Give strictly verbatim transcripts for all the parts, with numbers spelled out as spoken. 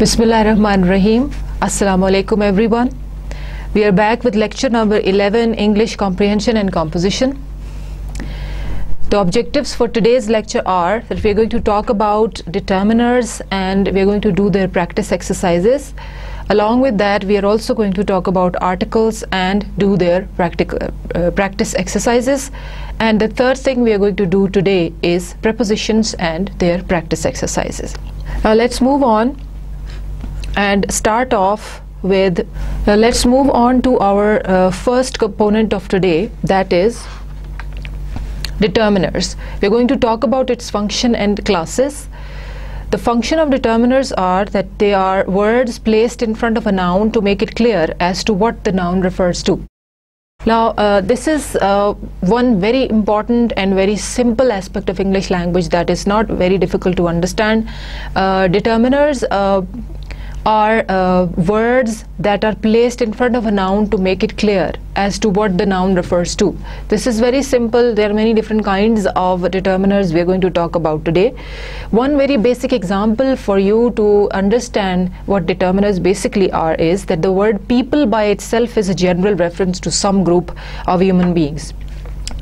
Bismillahirrahmanirrahim. Assalamu alaikum everyone. We are back with lecture number eleven, English Comprehension and Composition. The objectives for today's lecture are that we are going to talk about determiners and we are going to do their practice exercises. Along with that, we are also going to talk about articles and do their practical uh, practice exercises. And the third thing we are going to do today is prepositions and their practice exercises. Now let's move on. And start off with uh, let's move on to our uh, first component of today, that is determiners. We're going to talk about its function and classes. The function of determiners are that they are words placed in front of a noun to make it clear as to what the noun refers to. Now uh, this is uh, one very important and very simple aspect of English language that is not very difficult to understand. Uh, determiners uh, are uh, words that are placed in front of a noun to make it clear as to what the noun refers to. This is very simple. There are many different kinds of determiners we are going to talk about today. One very basic example for you to understand what determiners basically are is that the word people by itself is a general reference to some group of human beings.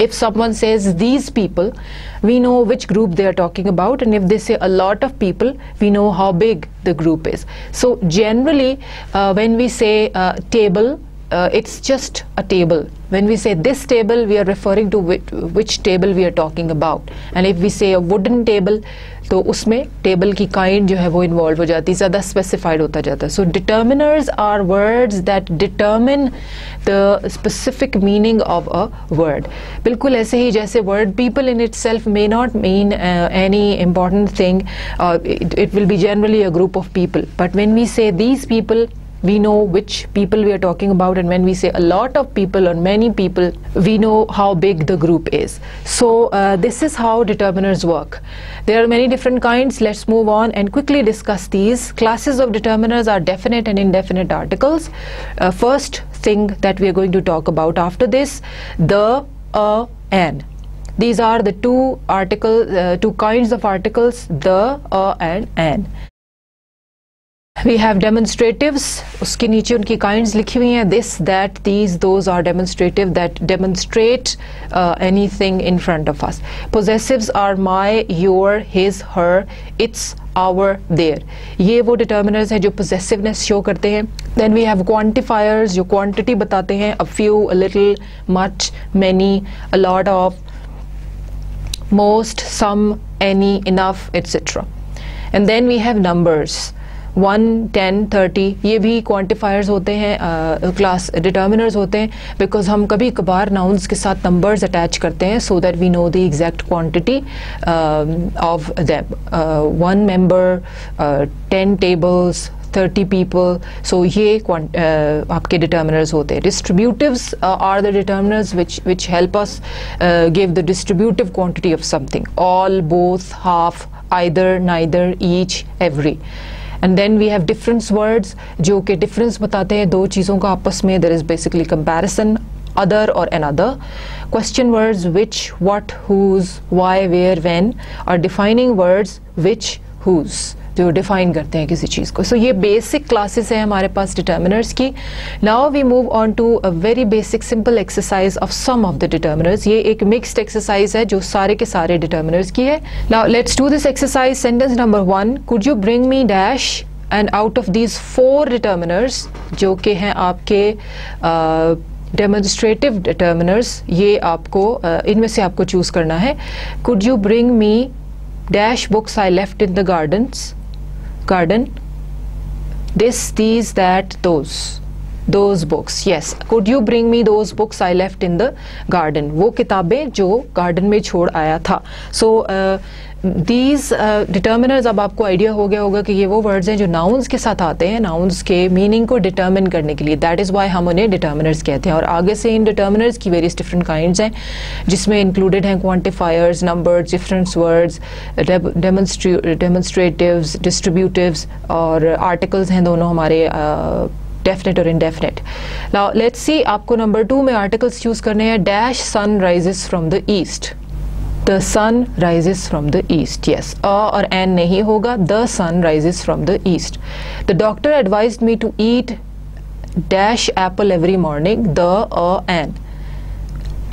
If someone says these people, we know which group they are talking about, and if they say a lot of people, we know how big the group is. So generally uh, when we say uh, table, uh, it's just a table. When we say this table, we are referring to which, which table we are talking about. And if we say a wooden table, तो उसमें table की kind जो है वो involved हो जाती है, ज़्यादा specified होता जाता है. So determiners are words that determine the specific meaning of a word. बिल्कुल ऐसे ही जैसे word people in itself may not mean uh, any important thing. Uh, it, it will be generally a group of people. But when we say these people, we know which people we are talking about, and when we say a lot of people or many people, we know how big the group is. So uh, this is how determiners work. There are many different kinds. Let's move on and quickly discuss these. Classes of determiners are definite and indefinite articles. Uh, first thing that we are going to talk about after this, the, a, an. These are the two articles, uh, two kinds of articles, the, a, and an. We have demonstratives. उसके नीचे उनकी kinds लिखी हुई हैं. This, that, these, those are demonstrative that demonstrate uh, anything in front of us. Possessives are my, your, his, her, its, our, their. ये वो determiners हैं जो possessiveness show करते हैं. Then we have quantifiers जो quantity बताते हैं. A few, a little, much, many, a lot of, most, some, any, enough, et cetera. And then we have numbers. one, ten, thirty ये भी quantifiers होते हैं, uh, class determiners होते हैं, because हम कभी कभार nouns के साथ numbers attach करते हैं so that we know the exact quantity um, of them. Uh, one member, uh, ten tables, thirty people. So ये quant uh, आपके determiners होते हैं. Distributives uh, are the determiners which which help us uh, give the distributive quantity of something. All, both, half, either, neither, each, every. And then we have difference words जो कि difference बताते हैं दो चीज़ों का आपस में. There is basically comparison, other or another. Question words which, what, whose, why, where, when, और defining words which, whose जो define करते हैं किसी चीज़ को. So ये basic classes हैं हमारे पास determiners की. Now we move on to a very basic simple exercise of some of the determiners. ये एक mixed exercise है जो सारे के सारे determiners की है. Now let's do this exercise. Sentence number one, could you bring me dash and out of these four determiners जो के हैं आपके uh, demonstrative determiners, ये आपको uh, इनमें से आपको choose करना है. Could you bring me dash books I left in the gardens garden, this, these, that, those, those books. Yes, could you bring me those books I left in the garden? वो किताबें जो garden में छोड़ आया था. So uh, these uh, determiners, अब आपको idea हो गया होगा कि ये वो words हैं जो nouns के साथ आते हैं nouns के meaning को determine करने के लिए. That is why हम उन्हें determiners कहते हैं. और आगे से इन determiners की various different kinds हैं जिसमें included हैं quantifiers, numbers, difference words, demonstra demonstratives, distributives और articles हैं दोनों हमारे uh, definite or indefinite. Now let's see, आपको number two में articles choose करने हैं. Dash sun rises from the east. the sun rises from the east. Yes, a or an nahi hoga, the sun rises from the east. The doctor advised me to eat dash apple every morning, the or an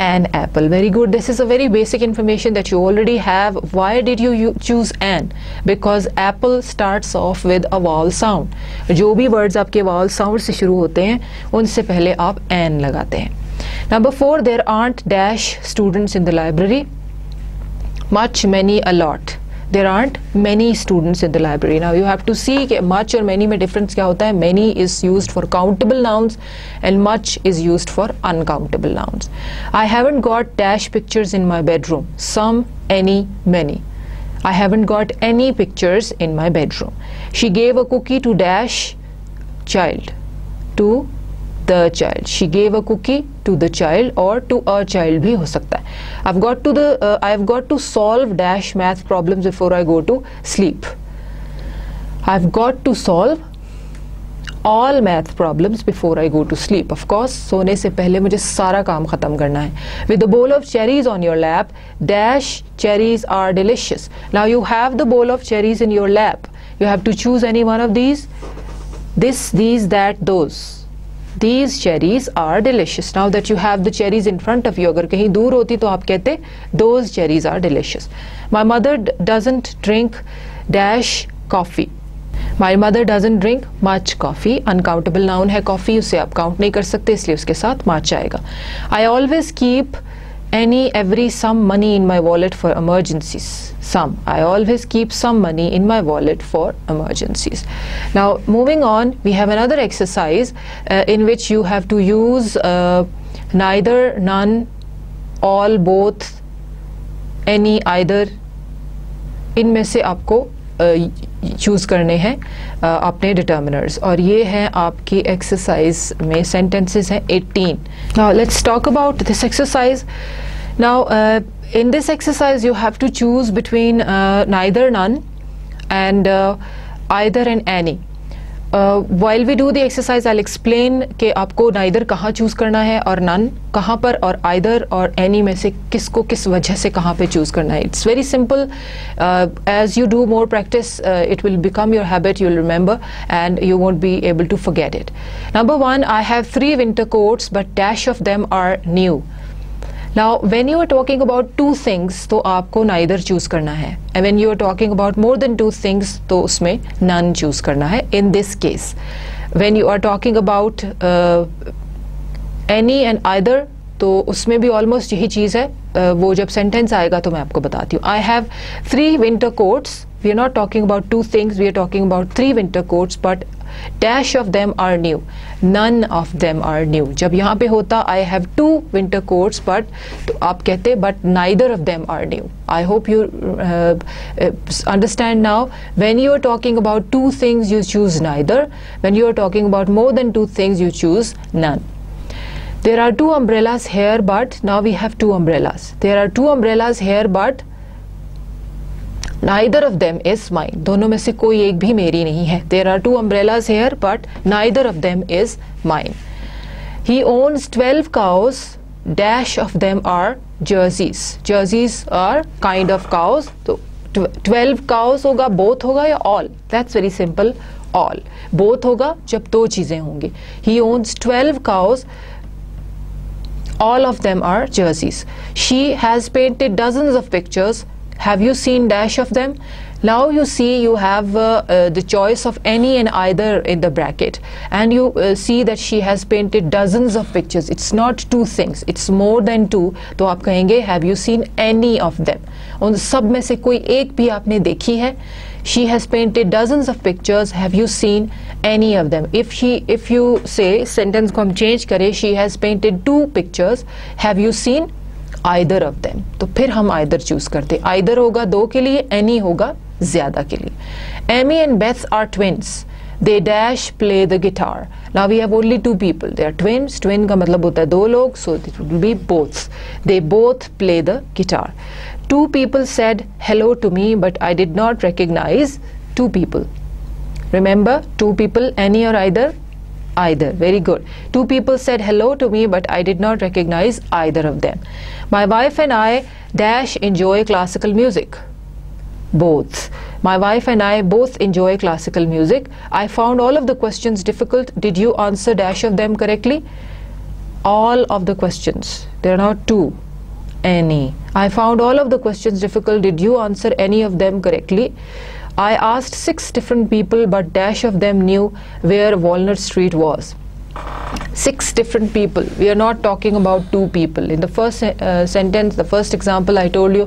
an apple. Very good. This is a very basic information that you already have. Why did you, you choose an? Because apple starts off with a vowel sound. जो भी words आपके vowel sound से शुरू होते हैं उनसे पहले आप an लगाते हैं. Number four, there aren't dash students in the library. Much, many, a lot. There aren't many students in the library. Now you have to see कि much और many में difference क्या होता है. Many is used for countable nouns and much is used for uncountable nouns. I haven't got dash pictures in my bedroom. Some, any, many. I haven't got any pictures in my bedroom. She gave a cookie to dash child. To the child. She gave a cookie to the child or to a child भी हो सकता है. I've got to the uh, I've got to solve dash math problems before I go to sleep. I've got to solve all math problems before I go to sleep. Of course, सोने से पहले मुझे सारा काम खत्म करना है. With a bowl of cherries on your lap, dash cherries are delicious. Now you have the bowl of cherries in your lap. You have to choose any one of these. This, these, that, those. These cherries are delicious. Now that you have the cherries in front of you, अगर कहीं दूर होती तो आप कहते those cherries are delicious. My mother doesn't drink dash coffee. My mother doesn't drink much coffee. Uncountable noun है coffee, उसे आप count नहीं कर सकते इसलिए उसके साथ much आएगा. I always keep any, every, some money in my wallet for emergencies. Some. I always keep some money in my wallet for emergencies. Now, moving on, we have another exercise uh, in which you have to use uh, neither, none, all, both, any, either. इनमें से आपको choose करने हैं अपने determiners और ये हैं आपकी एक्सरसाइज में सेंटेंसेस हैं eighteen. Now let's talk about this exercise. Now in this exercise you have to choose between neither none and either and any. While we do the exercise I will explain कि आपको neither कहाँ choose करना है और none कहाँ पर और either और एनी में से किसको किस वजह से कहाँ पे चूज़ करना है. It's very simple. As you do more practice it will become your habit, you will remember and you won't be able to forget it. Number one, I have three winter coats but dash of them are new. Now, when you are talking about two things, तो आपको neither choose करना है. And when you are talking about more than two things, तो उसमें none choose करना है. In this case, when you are talking about uh, any and either, तो उसमें भी almost यही चीज़ है. uh, वो जब sentence आएगा तो मैं आपको बताती हूँ. I have three winter coats. We are not talking about two things. We are talking about three winter coats, but dash of them are new. None of them are new. जब यहाँ पे होता I have two winter coats but तो आप कहते but neither of them are new. I hope you uh, understand now. When you are talking about two things you choose neither. When you are talking about more than two things you choose none. There are two umbrellas here but now we have two umbrellas. There are two umbrellas here but neither of them is mine. दोनों में से कोई एक भी मेरी नहीं है. There are two umbrellas here, but neither of them is mine. He owns twelve cows. Dash of them are jerseys. Jerseys are kind of cows. So twelve cows होगा, both होगा या all? That's very simple. All. Both होगा जब दो चीजें होंगी. He owns twelve cows. All of them are jerseys. She has painted dozens of pictures. Have you seen dash of them? Now you see you have uh, uh, the choice of any and either in the bracket and you uh, see that she has painted dozens of pictures. It's not two things, it's more than two. तो आप कहेंगे have you seen any of them? उन सब में से कोई एक भी आपने देखी है? She has painted dozens of pictures. Have you seen any of them? If she, if you say sentence को हम change करें, she has painted two pictures. Have you seen either of them? तो फिर हम either choose करते. Either होगा दो के लिए, any होगा ज़्यादा के लिए. Amy and Beth are twins. They dash play the guitar. Now we have only two people. They are twins. Twin का मतलब होता है दो लोग, so it will be both. They both play the guitar. Two people said hello to me, but I did not recognize two people. Remember, two people, any or either. either. Very good. Two people said hello to me, but I did not recognize either of them. My wife and I dash enjoy classical music. Both. My wife and I both enjoy classical music. I found all of the questions difficult. Did you answer dash of them correctly? All of the questions. There are not two. Any. I found all of the questions difficult. Did you answer any of them correctly? I asked six different people, but dash of them knew where Walnut Street was. Six different people. We are not talking about two people. In the first uh, sentence, the first example, I told you,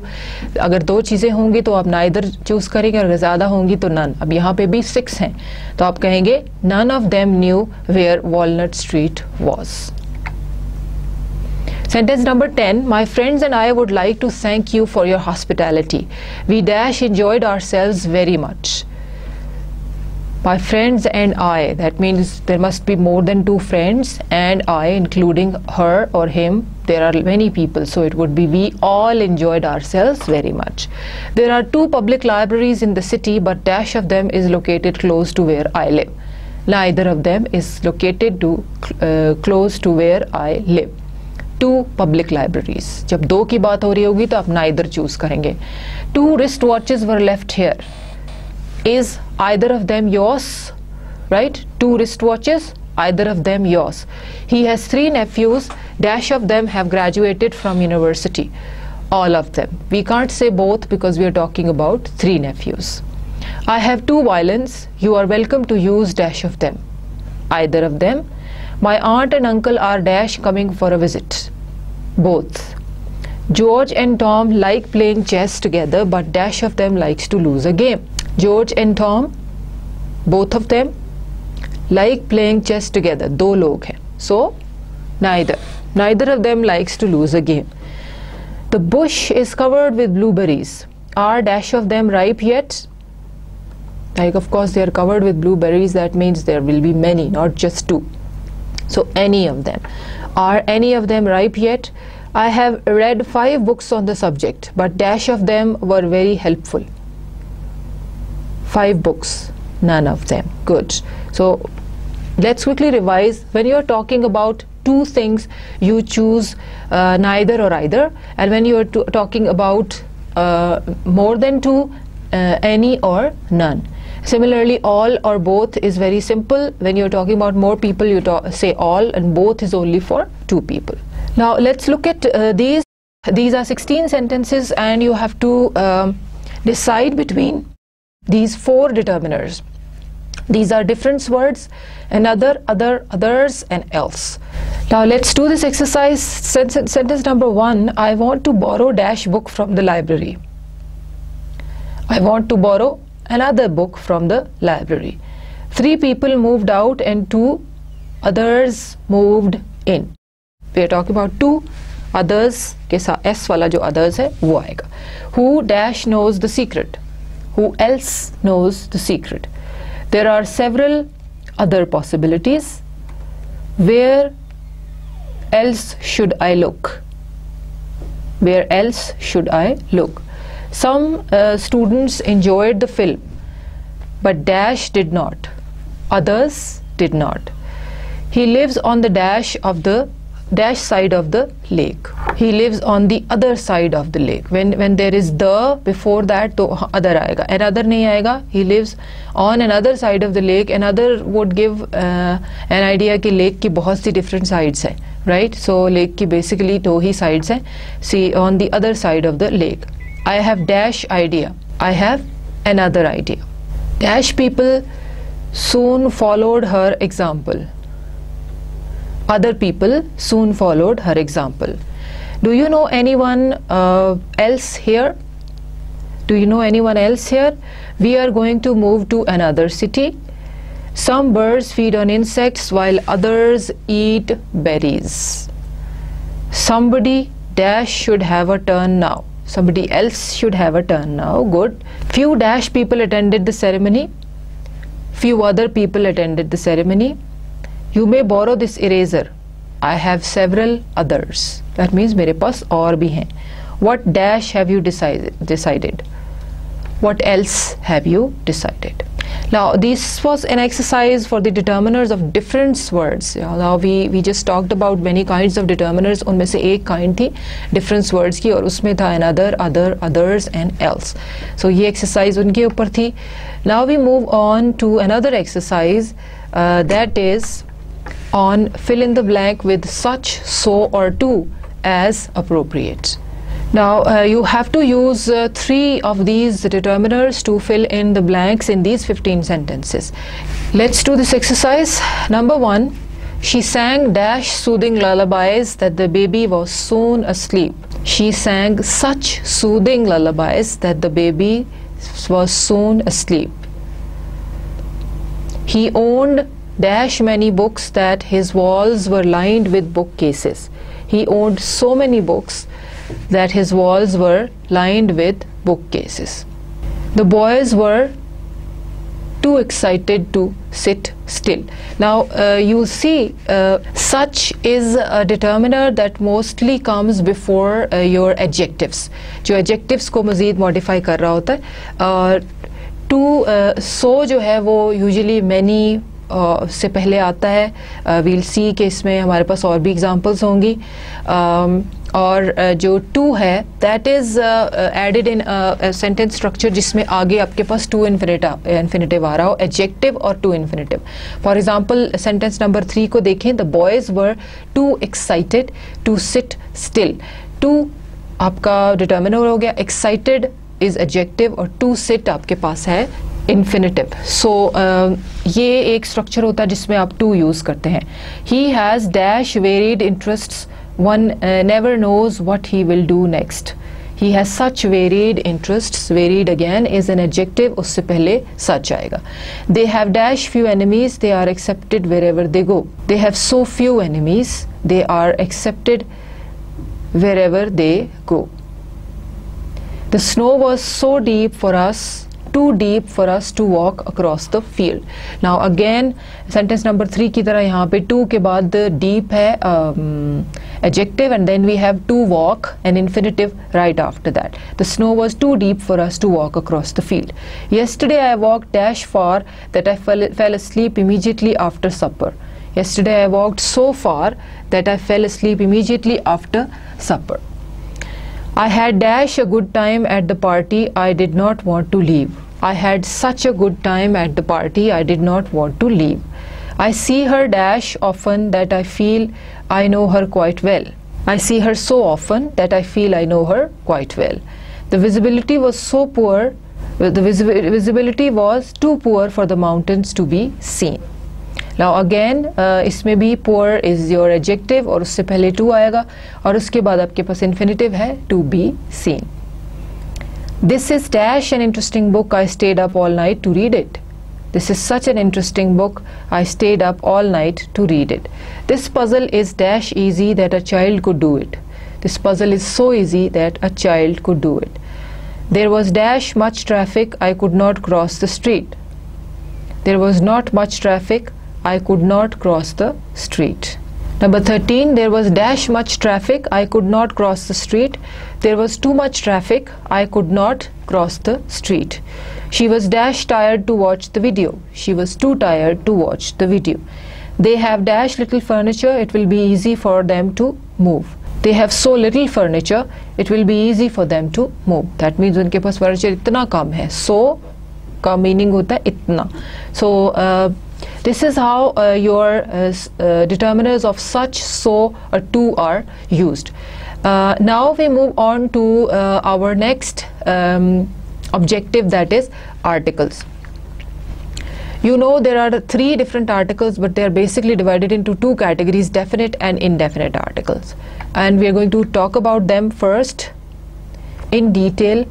अगर दो चीज़ें होंगी तो आप neither choose करेंगे, अगर ज़्यादा होंगी तो none. अब यहाँ पे भी six हैं, तो आप कहेंगे none of them knew where Walnut Street was. Sentence number ten. My friends and I would like to thank you for your hospitality. We dash enjoyed ourselves very much. My friends and I, that means there must be more than two friends, and I including her or him. There are many people, so it would be we all enjoyed ourselves very much. There are two public libraries in the city, but dash of them is located close to where I live. Neither of them is located to uh, close to where I live. Two public libraries. जब दो की बात हो रही होगी तो आप neither choose करेंगे. Two wrist watches were left here. Is either of them yours? Right? Two wrist watches, either of them yours. He has three nephews. Dash of them have graduated from university. All of them. We can't say both because we are talking about three nephews. I have two violins. You are welcome to use dash of them. Either of them. My aunt and uncle are dash coming for a visit. Both. George and Tom like playing chess together, but dash of them likes to lose a game. George and Tom, both of them, like playing chess together. Do log hai. So, neither. Neither of them likes to lose a game. The bush is covered with blueberries. Are dash of them ripe yet? Like, of course, they are covered with blueberries. That means there will be many, not just two. So any of them. Are any of them ripe yet? I have read five books on the subject, but dash of them were very helpful. Five books, none of them. Good. So let's quickly revise. When you are talking about two things, you choose uh, neither or either. And when you are talking about uh, more than two, uh, any or none. Similarly, all or both is very simple. When you're talking about more people, you talk, say all, and both is only for two people. Now, let's look at uh, these. These are sixteen sentences, and you have to um, decide between these four determiners. These are difference words: another, other, others, and else. Now, let's do this exercise. Sen sentence number one, I want to borrow dash book from the library. I want to borrow another book from the library. Three people moved out and two others moved in. We are talking about two others. के साथ s वाला जो others है वो आएगा. Who dash knows the secret? Who else knows the secret? There are several other possibilities. Where else should I look? Where else should I look? Some uh, students enjoyed the film, but dash did not. Others did not. He lives on the dash of the dash side of the lake. He lives on the other side of the lake. When when there is the before that, to other aayega. Another nahi aayega. He lives on another side of the lake. Another would give uh, an idea ki lake ki bahut si different sides hai, right? So lake ki basically two hi sides hai. See, on the other side of the lake. I have dash idea. I have another idea. Dash people soon followed her example. Other people soon followed her example. Do you know anyone uh, else here? Do you know anyone else here? We are going to move to another city. Some birds feed on insects while others eat berries. Somebody dash should have a turn now. Somebody else should have a turn now. Good. Few dash people attended the ceremony. Few other people attended the ceremony. You may borrow this eraser. I have several others. That means mere paas aur bhi hain. What dash have you decided? Decided. What else have you decided? Now this was an exercise for the determiners of difference words. Yeah, now we we just talked about many kinds of determiners. उनमें से एक kind थी difference words की और उसमें था another, other, others and else. So ये exercise उनके ऊपर थी. Now we move on to another exercise uh, that is on fill in the blank with such, so or to as appropriate. Now uh, you have to use uh, three of these determiners to fill in the blanks in these fifteen sentences. Let's do this exercise. Number one, she sang dash soothing lullabies that the baby was soon asleep. She sang such soothing lullabies that the baby was soon asleep. He owned dash many books that his walls were lined with bookcases. He owned so many books that his walls were lined with bookcases. The boys were too excited to sit still. Now uh, you see uh, such is a determiner that mostly comes before uh, your adjectives. जो adjectives को मज़ीद modify कर रहा होता है. To uh, so जो है वो usually many Uh, से पहले आता है. वील सी के इसमें हमारे पास और भी एग्जांपल्स होंगी. um, और uh, जो टू है that is added in sentence structure जिसमें आगे आपके पास टू इन्फिनेटा इन्फिनेटिव आ रहा हो, एडजेक्टिव और to infinitive. For example sentence number three को देखें, the boys were too excited to sit still. Too आपका डिटर्मिनर हो गया, एक्साइटेड इज़ एडजेक्टिव और टू सिट आपके पास है इन्फिनेटिव. सो so, uh, ये एक स्ट्रक्चर होता है जिसमें आप टू यूज़ करते हैं. He has dash varied interests, one never knows what he will do next. He has such varied interests. Varied again is an adjective, उससे पहले सच आएगा. They have dash few enemies, they are accepted wherever they go. They have so few enemies, they are accepted wherever they go. The snow was so deep for us, too deep for us to walk across the field. Now again sentence number three की तरह यहाँ पे two के बाद deep है um, adjective and then we have to walk an infinitive right after that. The snow was too deep for us to walk across the field. Yesterday I walked dash far that I fell, fell asleep immediately after supper. Yesterday I walked so far that I fell asleep immediately after supper. I had dash a good time at the party, I did not want to leave. I had such a good time at the party, I did not want to leave. I see her dash often that I feel I know her quite well. I see her so often that I feel I know her quite well. The visibility was so poor, the vis visibility was too poor for the mountains to be seen. Now again uh, इसमें भी poor is your adjective और उससे पहले to आएगा और उसके बाद आपके पास infinitive है to be seen. This is dash an interesting book, I stayed up all night to read it. This is such an interesting book, I stayed up all night to read it. This puzzle is dash easy that a child could do it. This puzzle is so easy that a child could do it. There was dash much traffic, I could not cross the street. There was not much traffic, I could not cross the street. Number thirteen, there was dash much traffic, I could not cross the street. There was too much traffic, I could not cross the street. She was dash tired to watch the video. She was too tired to watch the video. They have dash little furniture, it will be easy for them to move. They have so little furniture, it will be easy for them to move. That means उनके पास furniture इतना कम है. So का meaning होता है इतना. So uh, this is how uh, your uh, uh, determiners of such, so, or to are used. Uh, now we move on to uh, our next um, objective, that is articles. You know there are three different articles, but they are basically divided into two categories, definite and indefinite articles. And we are going to talk about them first in detail.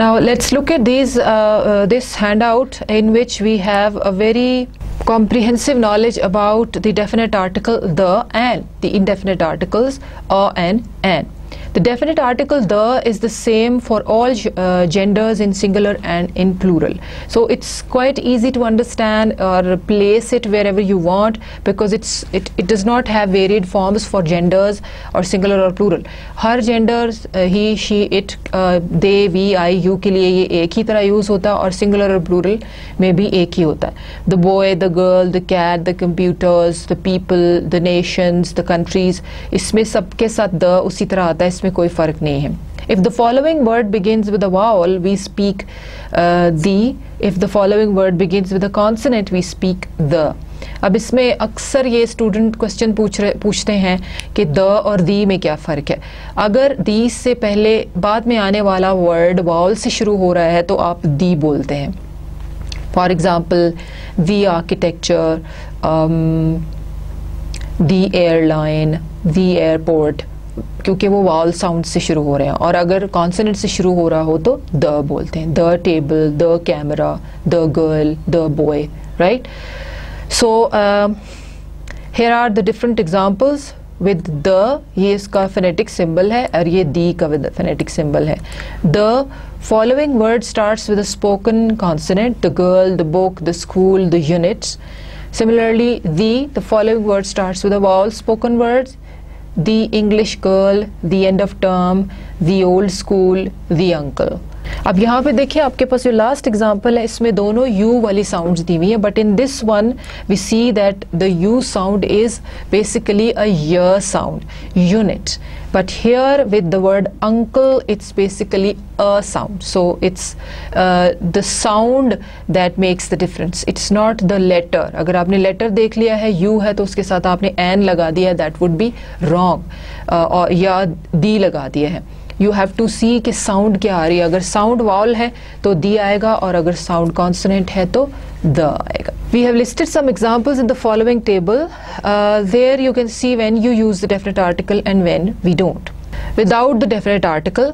Now let's look at these, uh, uh, this handout in which we have a very comprehensive knowledge about the definite article the and, the indefinite articles or and and. The definite article the is the same for all uh, genders in singular and in plural. So it's quite easy to understand or place it wherever you want, because it's it, it does not have varied forms for genders or singular or plural. Her genders uh, he, she, it, uh, they, we, I, you के लिए ये एक ही तरह use होता है और singular और plural में भी एक ही होता है. The boy, the girl, the cat, the computers, the people, the nations, the countries, इसमें सबके साथ the उसी तरह आता है, इसमें कोई फर्क नहीं है. If the following word begins with a vowel, we speak uh, the. If the following word begins with a consonant, we speak the. अब इसमें अक्सर ये स्टूडेंट क्वेश्चन पूछ रहे पूछते हैं कि द और दी में क्या फ़र्क है. अगर दी से पहले बाद में आने वाला वर्ड वावल से शुरू हो रहा है तो आप दी बोलते हैं. For example, the architecture, the airline, the airport, क्योंकि वो वावल साउंड से शुरू हो रहे हैं. और अगर कॉन्सोनेंट से शुरू हो रहा हो तो द बोलते हैं. The table, the camera, the girl, the boy, right. So uh, here are the different examples with the. ये इसका phonetic symbol है और ये the का phonetic symbol है. The following word starts with a spoken consonant: the girl, the book, the school, the units. Similarly, the the following word starts with a vowel spoken words: the English girl, the end of term, the old school, the uncle. अब यहाँ पे देखिए आपके पास ये last example है, इसमें दोनों you वाली साउंड्स दी हुई है. But in this one we see that the U sound is basically a Y sound, unit. But here with the word uncle it's basically a sound. So it's the sound that makes the difference, it's not the letter. अगर आपने letter देख लिया है, you है, तो उसके साथ आपने एन लगा दिया है, दैट वुड बी रॉन्ग, और या दी लगा दिया है. यू हैव टू सी कि साउंड क्या आ रही है. अगर साउंड वाउल है तो दी आएगा, और अगर साउंड कॉन्सोनेंट है तो द आएगा. We have listed some examples in the following table. There you can see when you use the definite article and when we don't. Without the definite article,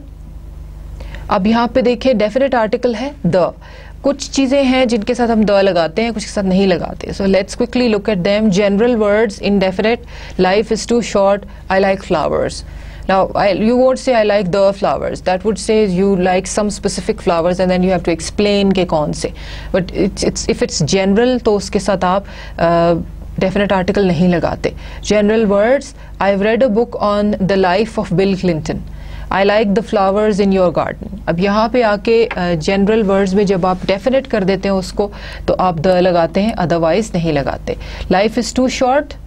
अब यहाँ पे देखिए डेफिनेट आर्टिकल है the. कुछ चीज़ें हैं जिनके साथ हम द लगाते हैं, कुछ के साथ नहीं लगाते. So let's quickly look at them. General words indefinite: life is too short, I like flowers. Now, I, you won't say I like the flowers. That would say you like some specific flowers, and then you have to explain ke kaun se. But it's, it's, if it's general, to uske saath aap uh, definite article nahi lagate. General words: I've read a book on the life of Bill Clinton. I like the flowers in your garden. अब यहाँ पे आके general words में जब आप definite कर देते हैं उसको, तो आप the लगाते हैं, otherwise नहीं लगाते. Life is too short,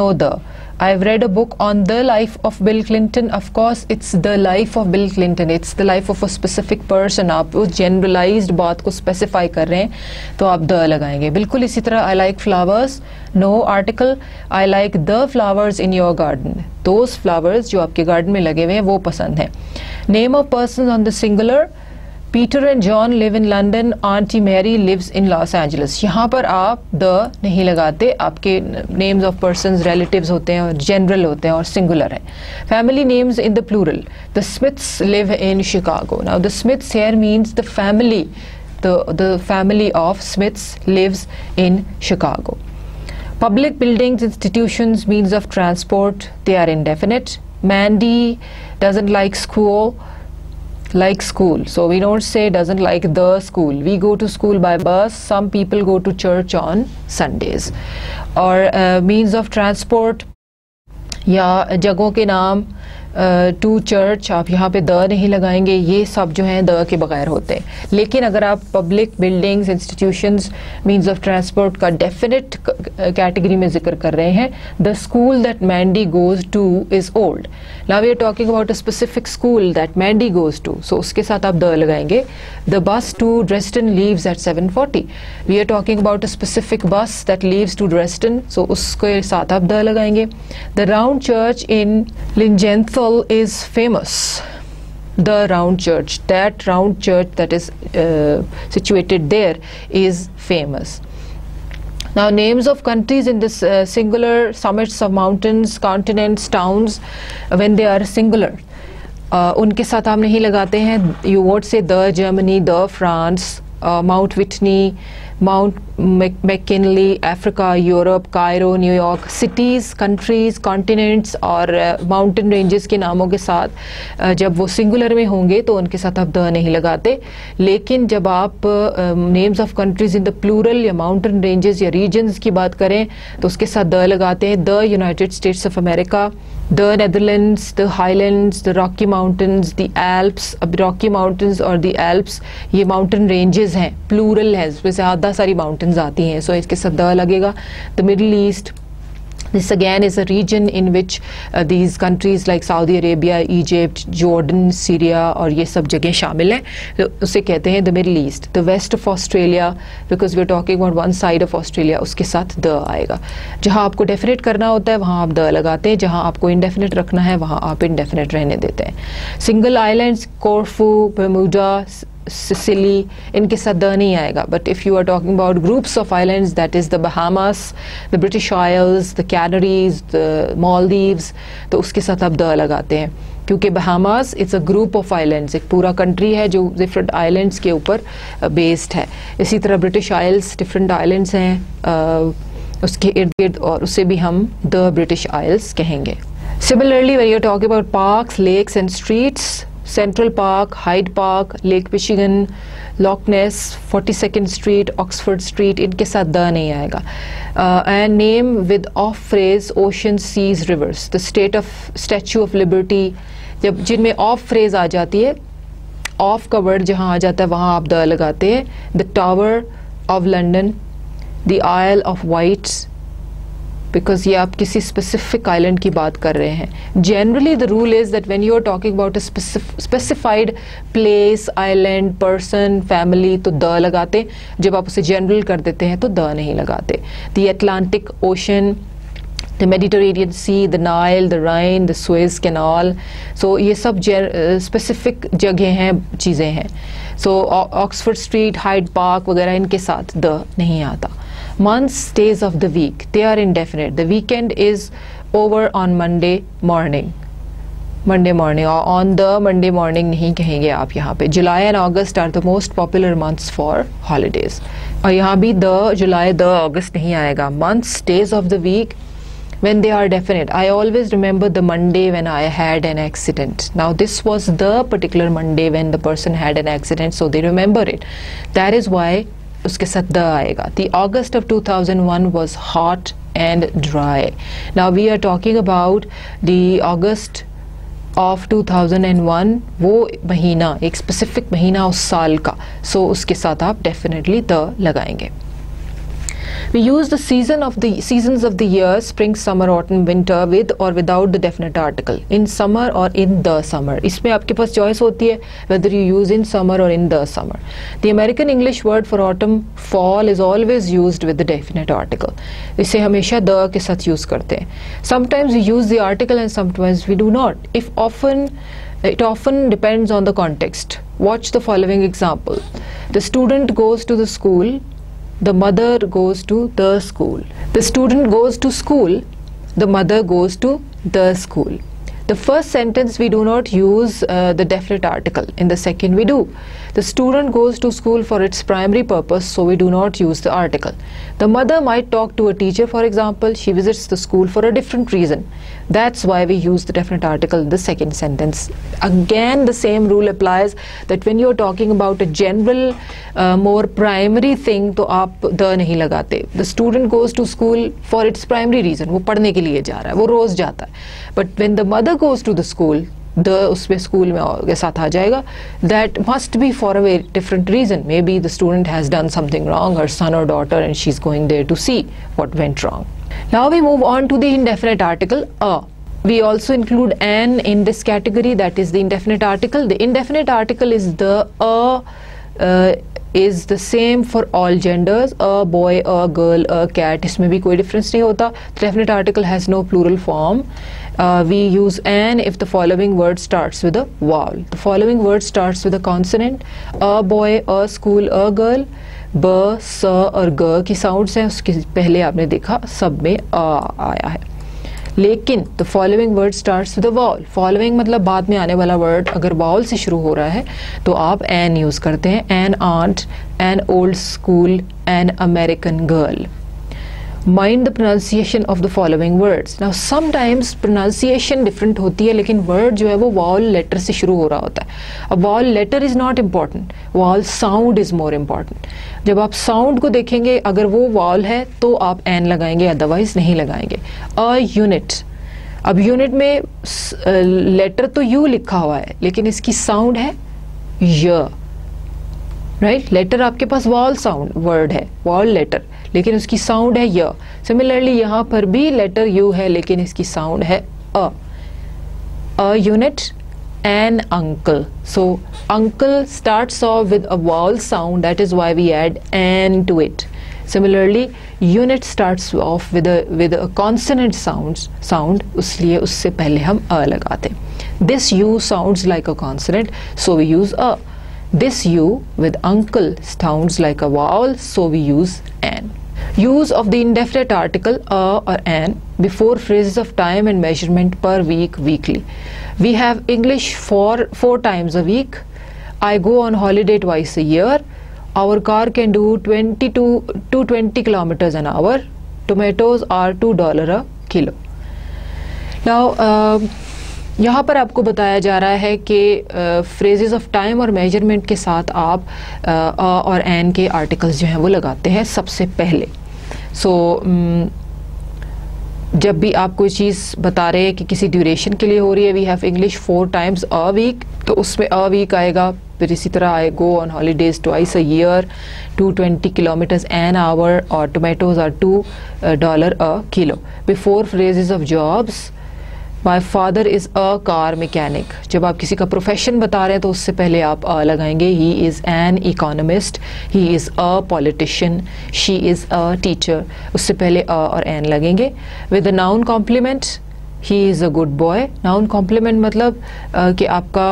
no the. I've read a book on the life of Bill Clinton. Of course, it's the life of Bill Clinton. It's the life of a specific person. आप उस generalized बात को specify कर रहे हैं तो आप the लगाएंगे. बिल्कुल इसी तरह I like flowers, no article. I like the flowers in your garden. Those flowers जो आपके garden में लगे हुए हैं वो पसंद हैं. Name of persons on the singular: Peter and John live in London. Auntie Mary lives in Los Angeles. यहाँ पर आप the नहीं लगाते. आपके names of persons relatives होते हैं और general होते हैं और singular हैं. Family names in the plural: the Smiths live in Chicago. Now the Smiths here means the family. The the family of Smiths lives in Chicago. Public buildings, institutions, means of transport, they are indefinite. Mandy doesn't like school. Like school, so we don't say doesn't like the school. We go to school by bus. Some people go to church on Sundays. Or uh, means of transport या जगहों के नाम, to church, आप यहाँ पे the नहीं लगाएंगे. ये सब जो हैं द के बगैर होते हैं. लेकिन अगर आप public buildings, institutions, means of transport का डेफिनेट कैटेगरी में जिक्र कर रहे हैं, the school that Mandy goes to is old. Now we are talking about a specific school that Mandy goes to, so उसके साथ आप द लगाएंगे. The bus to Dresden leaves at seven forty. We are talking about a specific bus that leaves to Dresden, so उसके साथ आप the लगाएंगे. The round church in Lindenthal is famous. The round church, that round church that is uh, situated there is famous. Now names of countries in this uh, singular: summits of mountains, continents, towns. When they are singular, uh, unke sath aap nahi lagate hain. You won't say the Germany, the France, uh, Mount Whitney, Mount McKinley, Africa, Europe, Cairo, New York, cities, countries, continents और mountain ranges के नामों के साथ जब वो singular में होंगे तो उनके साथ आप द नहीं लगाते, लेकिन जब आप names of countries in the plural या mountain ranges या regions की बात करें तो उसके साथ द लगाते हैं. The United States of America, the Netherlands, the Highlands, the Rocky Mountains, the Alps. अब Rocky Mountains और the Alps ये mountain ranges हैं, plural हैं, इसमें ज़्यादा सारी mountains आती हैं, so इसके साथ द लगेगा. The Middle East, this again is a region in which uh, these countries like Saudi Arabia, Egypt, Jordan, Syria और ये सब जगह शामिल हैं, तो उसे कहते हैं the Middle East. The West of Australia, because we are talking about one side of Australia, उसके साथ the आएगा. जहाँ आपको definite करना होता है वहाँ आप the लगाते हैं, जहाँ आपको indefinite रखना है वहाँ आप indefinite रहने देते हैं. Single islands, Corfu, Bermuda, Sicily, इनके साथ द नहीं आएगा. But if you are talking about groups of islands, that is the Bahamas, the British Isles, the Canaries, the Maldives, तो उसके साथ आप द लगाते हैं, क्योंकि Bahamas it's a group of islands, एक पूरा country है जो different islands के ऊपर based है. इसी तरह British Isles different islands हैं उसके इर्द गिर्द, और उसे भी हम the British Isles कहेंगे. Similarly, when you're talking about parks, lakes and streets, Central Park, Hyde Park, Lake Michigan, Loch Ness, forty-second Street, Oxford Street, इनके साथ द नहीं आएगा. Uh, and name with off phrase, ocean, seas, rivers. The state of Statue of Liberty, जब जिनमें off phrase आ जाती है, off का word जहाँ आ जाता है वहाँ आप द लगाते हैं. The Tower of London, the Isle of Wight, because ये आप किसी specific island की बात कर रहे हैं. Generally the rule is that when you are talking about a specif specified place, island, person, family तो द लगाते, जब आप उसे general कर देते हैं तो द नहीं लगाते. The Atlantic Ocean, the Mediterranean Sea, the Nile, the Rhine, the Suez Canal, so ये सब specific जगह हैं, चीज़ें हैं. So Oxford Street, Hyde Park वगैरह इनके साथ द नहीं आता. Months, days of the week, they are indefinite. The weekend is over on Monday morning. Monday morning or on the Monday morning नहीं कहेंगे आप यहाँ पे. July and August are the most popular months for holidays. और यहाँ भी the July, the August नहीं आएगा. Months, days of the week, when they are definite. I always remember the Monday when I had an accident. Now this was the particular Monday when the person had an accident, so they remember it. That is why उसके साथ the आएगा. The August of two thousand one was hot and dry. Now we are talking about the August of two thousand one, वो महीना, एक specific महीना उस साल का, so उसके साथ आप definitely द लगाएंगे. We use the season of the seasons of the year, spring, summer, autumn, winter, with or without the definite article, in summer or in the summer. इसमें आपके पास choice होती है whether you use in summer or in the summer. The American English word for autumn, fall, is always used with the definite article. इसे हमेशा the के साथ use करते हैं. Sometimes we use the article and sometimes we do not. If often, it often depends on the context. Watch the following example. The student goes to the school. The mother goes to the school. The student goes to school. The mother goes to the school. The first sentence we do not use uh, the definite article. In the second we do. The student goes to school for its primary purpose, so we do not use the article. The mother might talk to a teacher, for example. She visits the school for a different reason. That's why we use the definite article in the second sentence. Again, the same rule applies that when you're talking about a general, uh, more primary thing, तो आप the नहीं लगाते. The student goes to school for its primary reason. वो पढ़ने के लिए जा रहा है, वो रोज जाता है. But when the mother goes to the school, the उसमें school में के साथ आ जाएगा. That must be for a very different reason. Maybe the student has done something wrong, her son or daughter, and she's going there to see what went wrong. Now we move on to the indefinite article a. We also include an in this category, that is the indefinite article. The indefinite article is the a, uh, is the same for all genders, a boy, a girl, a cat, इसमें भी कोई difference नहीं होता. The definite article has no plural form. Uh, we use an if the following word starts with a vowel. The following word starts with a consonant. A boy, a school, a girl. ब, स और ग की sounds हैं, उसके पहले आपने देखा सब में आ आया है. लेकिन the following word starts with a vowel. Following मतलब बाद में आने वाला word अगर vowel से शुरू हो रहा है तो आप an यूज करते हैं. An aunt, an old school, an American girl. Mind the pronunciation of the following words. Now sometimes pronunciation different होती है लेकिन word जो है वो vowel letter से शुरू हो रहा होता है. अब vowel letter is not important, vowel sound is more important. जब आप sound को देखेंगे अगर वो vowel है तो आप an लगाएंगे, otherwise नहीं लगाएंगे. A unit. अब unit में letter तो u लिखा हुआ है लेकिन इसकी sound है y. Right? Letter आपके पास vowel sound word है, vowel letter, लेकिन उसकी sound है य. Similarly यहाँ पर भी letter u है लेकिन इसकी sound है a. A unit, an uncle. So uncle starts off with a vowel sound, that is why we add an to it. Similarly unit starts off with a with a consonant sounds sound, उसलिए उससे पहले हम a लगाते. This u sounds like a consonant, so we use a. This u with uncle sounds like a vowel, so we use an. Use of the indefinite article a or an before phrases of time and measurement per week, weekly. We have English for four times a week. I go on holiday twice a year. Our car can do twenty to two hundred twenty kilometers an hour. Tomatoes are two dollars a kilo. Now, uh, यहाँ पर आपको बताया जा रहा है कि phrases of time और measurement के साथ आप uh, और an के articles जो हैं वो लगाते हैं सबसे पहले. So um, जब भी आप कोई चीज़ बता रहे हैं कि किसी duration के लिए हो रही है, we have English four times a week, तो उसमें a week आएगा. फिर इसी तरह I go on holidays twice a year, two hundred twenty kilometers an hour, और tomatoes are two dollar a kilo. Before phrases of jobs, My father is a car mechanic. जब आप किसी का profession बता रहे हैं तो उससे पहले आप a लगाएंगे. He is an economist. He is a politician. She is a teacher. उससे पहले a और an लगेंगे. With the noun complement, he is a good boy. Noun complement मतलब कि आपका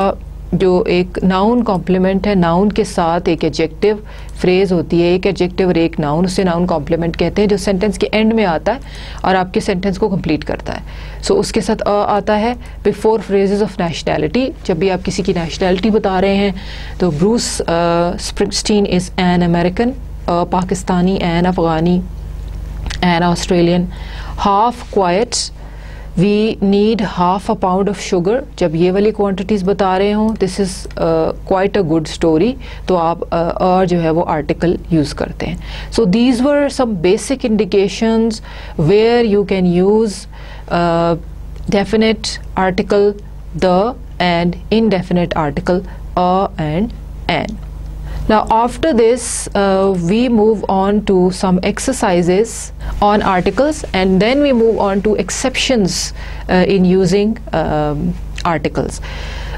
जो एक noun complement है, noun के साथ एक adjective phrase होती है, एक adjective और एक noun, उसे noun complement कहते हैं जो sentence के end में आता है और आपके sentence को complete करता है. So उसके साथ a आता है. Before phrases of nationality, जब भी आप किसी की nationality बता रहे हैं तो Bruce uh, Springsteen is an American, a Pakistani, an Afghani, an Australian. Half quiet. We need half a pound of sugar. जब ये वाली quantities बता रहे हों, this is uh, quite a good story, तो आप uh, जो है वो article use करते हैं. So these were some basic indications where you can use uh, definite article the and indefinite article a and an. Now after this uh, we move on to some exercises on articles and then we move on to exceptions uh, in using um, articles.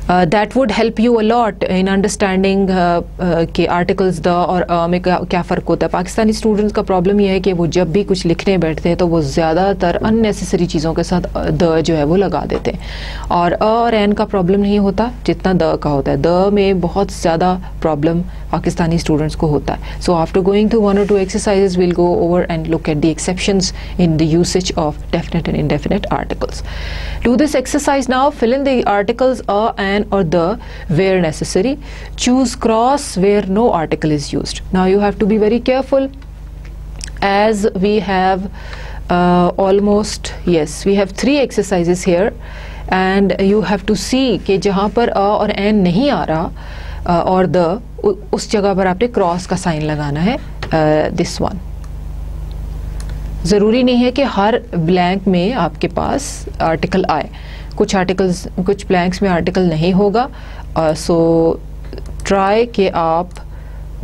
Uh, that would help you a lot in understanding uh, uh, के articles the और a में क्या फ़र्क होता है. Pakistani students का problem यह है कि वो जब भी कुछ लिखने बैठते हैं तो वो ज़्यादातर unnecessary चीज़ों के साथ the जो है वो लगा देते हैं और a और an का problem नहीं होता जितना the का होता है. The में बहुत ज़्यादा problem पाकिस्तानी students को होता है. So after going through one or two exercises we'll go over and look at the exceptions in the usage of definite and indefinite articles. Do this exercise now. Fill in the articles a, an or the where necessary. Choose cross where no article is used. Now you have to be very careful as we have uh, almost, yes, we have three exercises here and you have to see कि जहाँ पर a और an नहीं आ रहा और the उस जगह पर आपने cross का sign लगाना है. uh, this one ज़रूरी नहीं है कि हर blank में आपके पास article आए. कुछ आर्टिकल्स कुछ ब्लैंक्स में आर्टिकल नहीं होगा. सो ट्राई कि आप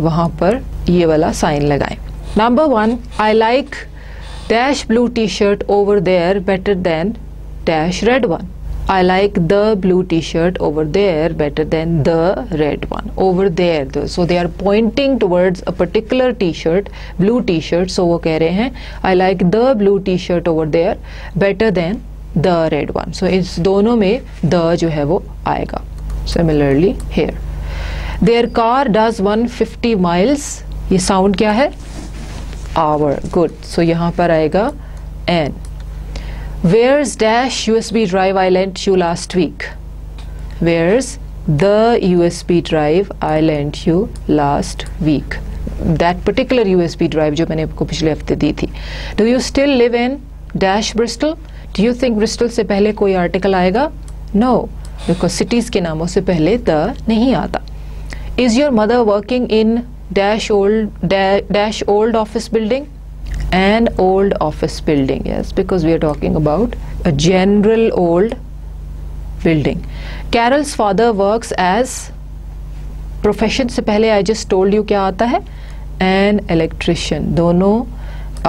वहाँ पर ये वाला साइन लगाएं. Number one, I like dash blue T shirt over there better than dash red one. I like the blue T shirt over there better than the red one. Over there so they are pointing towards a particular T shirt, blue T shirt. So वो कह रहे हैं I like the blue T shirt over there better than the red one. So इस दोनों में the जो है वो आएगा. Similarly here their car does one hundred fifty miles. ये साउंड क्या है? आवर. गुड. सो यहाँ पर आएगा an. Where's dash U S B drive I lent you last week? Where's the U S B drive I lent you last week? That particular U S B drive जो मैंने आपको पिछले हफ्ते दी थी. Do you still live in dash Bristol? Do you think Bristol से पहले कोई article आएगा? No, because cities के नामों से पहले the नहीं आता. Is your mother working in dash old dash old office building? An old office building, yes, because we are talking about a general old building. Carol's father works as, profession से पहले I just told you क्या आता है, an electrician. दोनों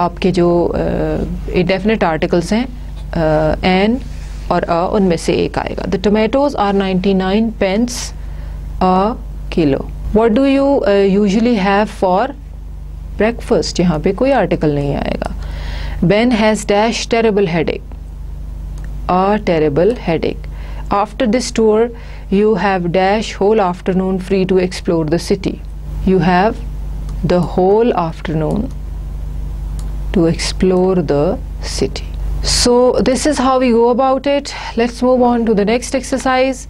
आपके जो indefinite articles हैं, an और a उनमें से एक आएगा. The tomatoes are ninety-nine pence a kilo. What do you uh, usually have for breakfast? यहाँ पे कोई article नहीं आएगा. Ben has dash terrible headache. A terrible headache. After this tour, you have dash whole afternoon free to explore the city. You have the whole afternoon to explore the city. So this is how we go about it. Let's move on to the next exercise.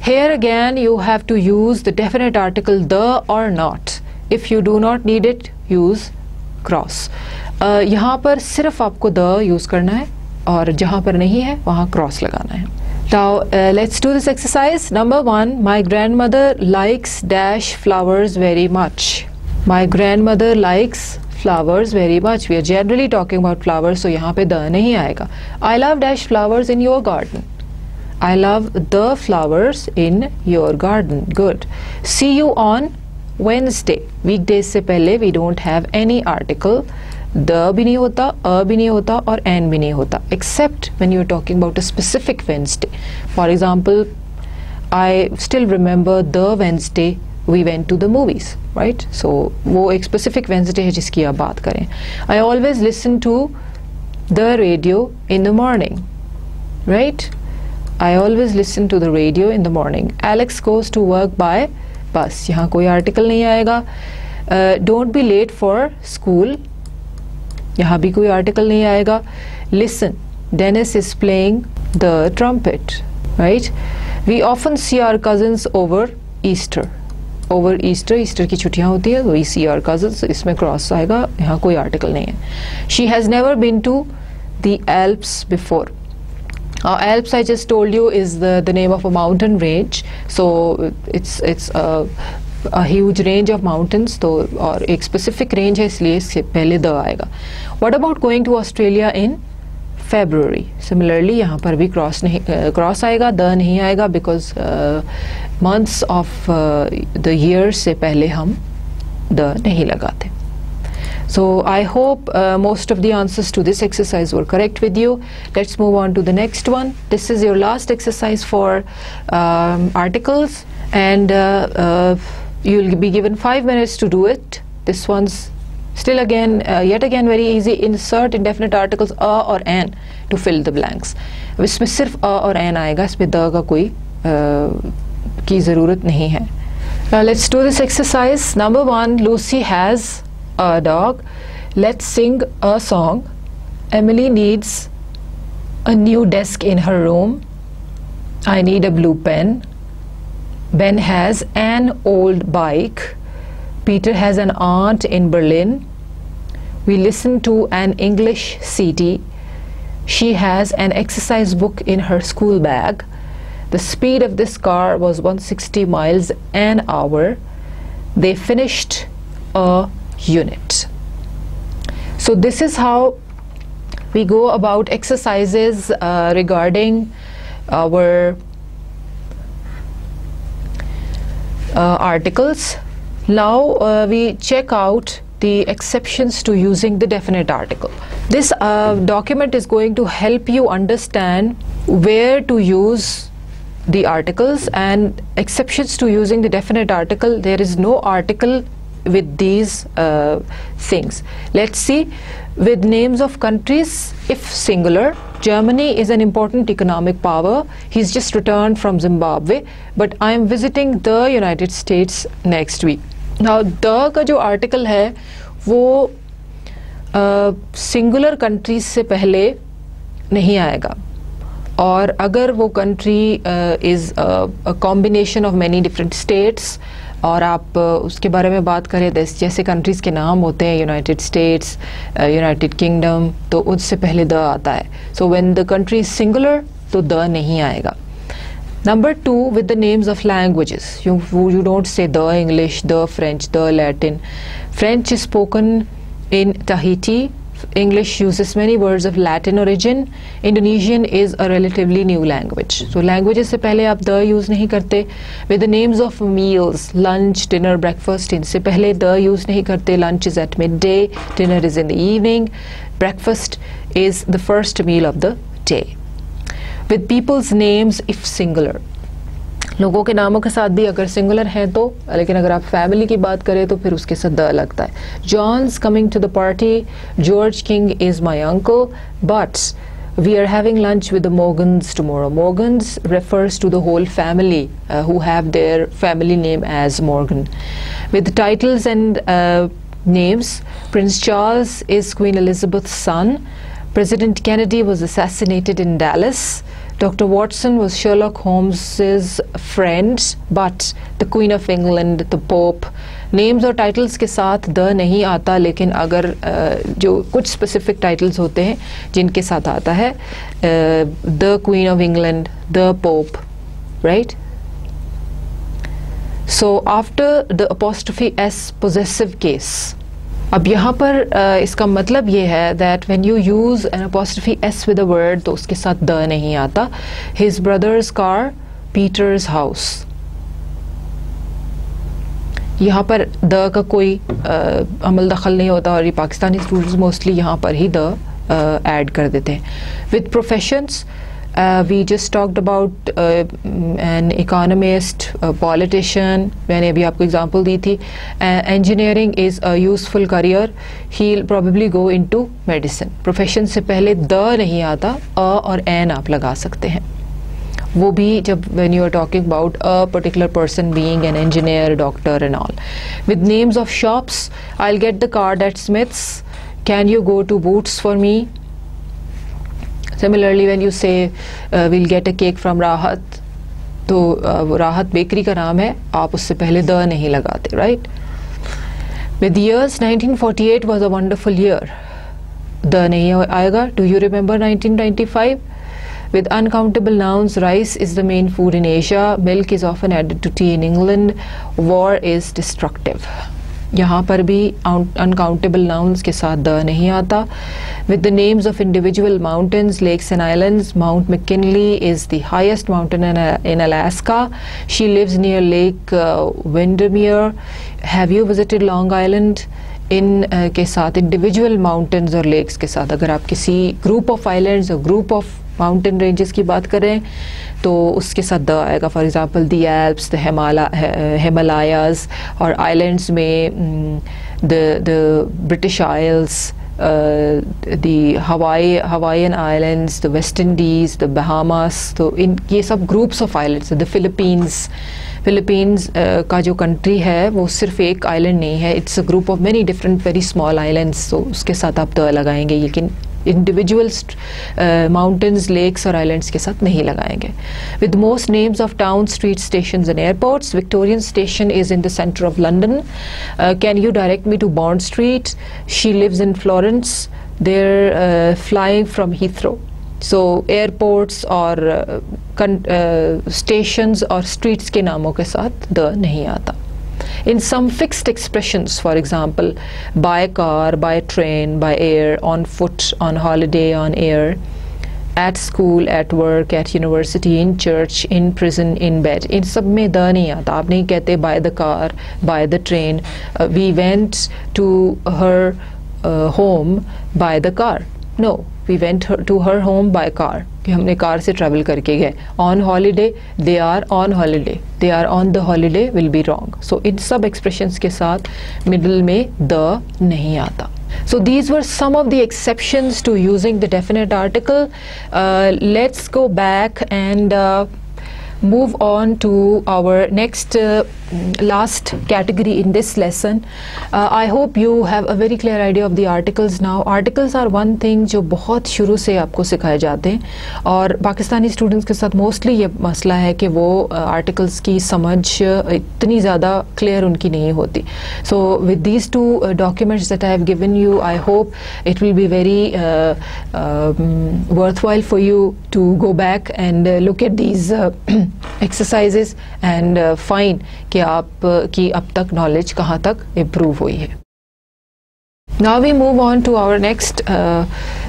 Here again, you have to use the definite article the or not. If you do not need it, use cross. Uh, यहाँ पर सिर्फ आपको the use करना है और जहाँ पर नहीं है वहाँ cross लगाना है. Now uh, let's do this exercise. Number one, my grandmother likes dash flowers very much. My grandmother likes flowers very much. We are generally talking about flowers, so यहाँ पे the नहीं आएगा. I love dash flowers in your garden. I love the flowers in your garden. Good. See you on Wednesday. Weekdays से पहले we don't have any article. The भी नहीं होता, a भी नहीं होता और an भी नहीं होता, except when you are talking about a specific Wednesday. For example, I still remember the Wednesday we went to the movies, right? So वो एक specific Wednesday है जिसकी आप बात करें. I always listen to the radio in the morning, right? I always listen to the radio in the morning. Alex goes to work by bus. यहाँ कोई article नहीं आएगा. Uh, don't be late for school. यहाँ भी कोई article नहीं आएगा. Listen, Dennis is playing the trumpet, right? We often see our cousins over Easter. Over Easter, Easter की छुट्टियाँ होती हैं, we see our cousins. इसमें cross आएगा. यहाँ कोई article नहीं है. She has never been to the Alps before. Uh, Alps, I just told you, is the the name of a mountain range. So it's it's a, a huge range of mountains. तो और एक specific range है, इसलिए इससे पहले the आएगा. What about going to Australia in February? Similarly, यहाँ पर भी cross नहीं uh, cross आएगा, द नहीं आएगा, because uh, months of uh, the year से पहले हम द नहीं लगाते. So I hope uh, most of the answers to this exercise were correct with you. Let's move on to the next one. This is your last exercise for um, articles, and uh, uh, you'll be given five minutes to do it. This one's still again, uh, yet again very easy. Insert indefinite articles a or an to fill the blanks. इसमें सिर्फ a और an आएगा, इसमें the का कोई की ज़रूरत नहीं है. Now let's do this exercise. Number one, Lucy has a dog. Let's sing a song. Emily needs a new desk in her room. I need a blue pen. Ben has an old bike. Peter has an aunt in Berlin. We listen to an English C D. She has an exercise book in her school bag. The speed of this car was one hundred sixty miles an hour. They finished a unit. So this is how we go about exercises uh, regarding our uh, articles. Now uh, we check out the exceptions to using the definite article. This uh, document is going to help you understand where to use the articles and exceptions to using the definite article. There is no article with these uh, things. Let's see. With names of countries, if singular, Germany is an important economic power. He's just returned from Zimbabwe, but I am visiting the United States next week. Now, the का जो article है, वो uh, singular countries से पहले नहीं आएगा. और अगर वो country is a combination of many different states, और आप उसके बारे में बात करें जैसे कंट्रीज़ के नाम होते हैं यूनाइटेड स्टेट्स, यूनाइटेड किंगडम, तो उससे पहले द आता है. So when the country is singular तो द नहीं आएगा. Number two, with the names of languages, you you don't say the English, the French, the Latin. French is spoken in Tahiti. English uses many words of Latin origin. Indonesian is a relatively new language. So languages से पहले आप the use नहीं करते. With the names of meals, lunch, dinner, breakfast, इनसे पहले the use नहीं करते. Lunch is at midday, dinner is in the evening, breakfast is the first meal of the day. With people's names if singular, लोगों के नामों के साथ भी अगर सिंगुलर है तो, लेकिन अगर आप फैमिली की बात करें तो फिर उसके साथ द लगता है. John's coming to the party, George King is my uncle, but we are having lunch with the Morgans tomorrow. Morgans refers to the whole family who have their family name as Morgan. With titles and names, Prince Charles is Queen Elizabeth's son. President Kennedy was assassinated in Dallas. Doctor Watson was Sherlock Holmes's friend, but the Queen of England, the Pope. Names और titles के साथ the नहीं आता, लेकिन अगर uh, जो कुछ specific titles होते हैं जिनके साथ आता है, uh, the Queen of England, the Pope, right? So after the apostrophe s possessive case. अब यहाँ पर uh, इसका मतलब ये है that when you use an apostrophe s with a word तो उसके साथ द नहीं आता. His brother's car, Peter's house. यहाँ पर द का कोई uh, अमल दखल नहीं होता, और ये पाकिस्तानी स्टूडेंट्स मोस्टली यहाँ पर ही द ऐड uh, कर देते हैं. With professions, Uh, we just talked about uh, an economist, a politician. मैंने अभी आपको example दी थी. uh, Engineering is a useful career. He'll probably go into medicine. Profession से पहले द नहीं आता, अ और एन आप लगा सकते हैं, वो भी जब when you are talking about a particular person being an engineer, doctor and all. With names of shops, I'll get the card at Smith's. Can you go to Boots for me? Similarly, when you say uh, we'll get a cake from Rahat, तो uh, वो राहत bakery का नाम है, आप उससे पहले the नहीं लगाते, right? With years, nineteen forty-eight was a wonderful year. The नहीं आएगा. Do you remember nineteen ninety-five? With uncountable nouns, rice is the main food in Asia. Milk is often added to tea in England. War is destructive. यहाँ पर भी uncountable nouns के साथ the नहीं आता. With the names of individual mountains, lakes and islands. Mount McKinley is the highest mountain in Alaska. She lives near Lake Windermere. Have you visited Long Island? इन uh, के साथ individual mountains और lakes के साथ, अगर आप किसी group of islands और ग्रुप ऑफ माउंटेन रेंजेस की बात करें तो उसके साथ द आएगा. For example the Alps, the Himalayas, और आइलैंड्स में the the British Isles, the Hawaii Hawaiian islands, the West Indies, the Bahamas. तो इन ये सब groups of islands. The Philippines, Philippines का जो कंट्री है वो सिर्फ एक आइलैंड नहीं है, it's a group of many different very small islands. तो उसके साथ आप द लगाएंगे, लेकिन इंडिविजुअल माउंटेन्स, लेक्स और आइलैंड्स के साथ नहीं लगाएंगे. With most names of town, street, station and airports. Victorian station is in the centre of London. Can you direct me to Bond Street? She lives in Florence. They're flying from Heathrow. So airports और stations और streets के नामों के साथ the नहीं आता. In some fixed expressions, for example, by car, by train, by air, on foot, on holiday, on air, at school, at work, at university, in church, in prison, in bed. In सब में the नहीं आता. आप नहीं कहते by the car, by the train. Uh, we went to her uh, home by the car. No, we went her, to her home by car. कि हमने car से ट्रैवल करके गए. On holiday, they are on holiday, they are on the holiday will be wrong. So इन सब expressions के साथ middle में द नहीं आता. So these were some of the exceptions to using the definite article. Let's go back and move on to our next uh, last category in this lesson. uh, I hope you have a very clear idea of the articles now. Articles are one thing जो बहुत शुरू से आपको सिखाए जाते हैं और Pakistani students के साथ mostly ये मसला है कि वो articles की समझ इतनी ज़्यादा clear उनकी नहीं होती. So with these two uh, documents that I have given you, I hope it will be very uh, um, worthwhile for you to go back and uh, look at these uh, exercises and uh, find कि आप की अब तक knowledge कहाँ तक improve हुई है. Now we move on to our next uh,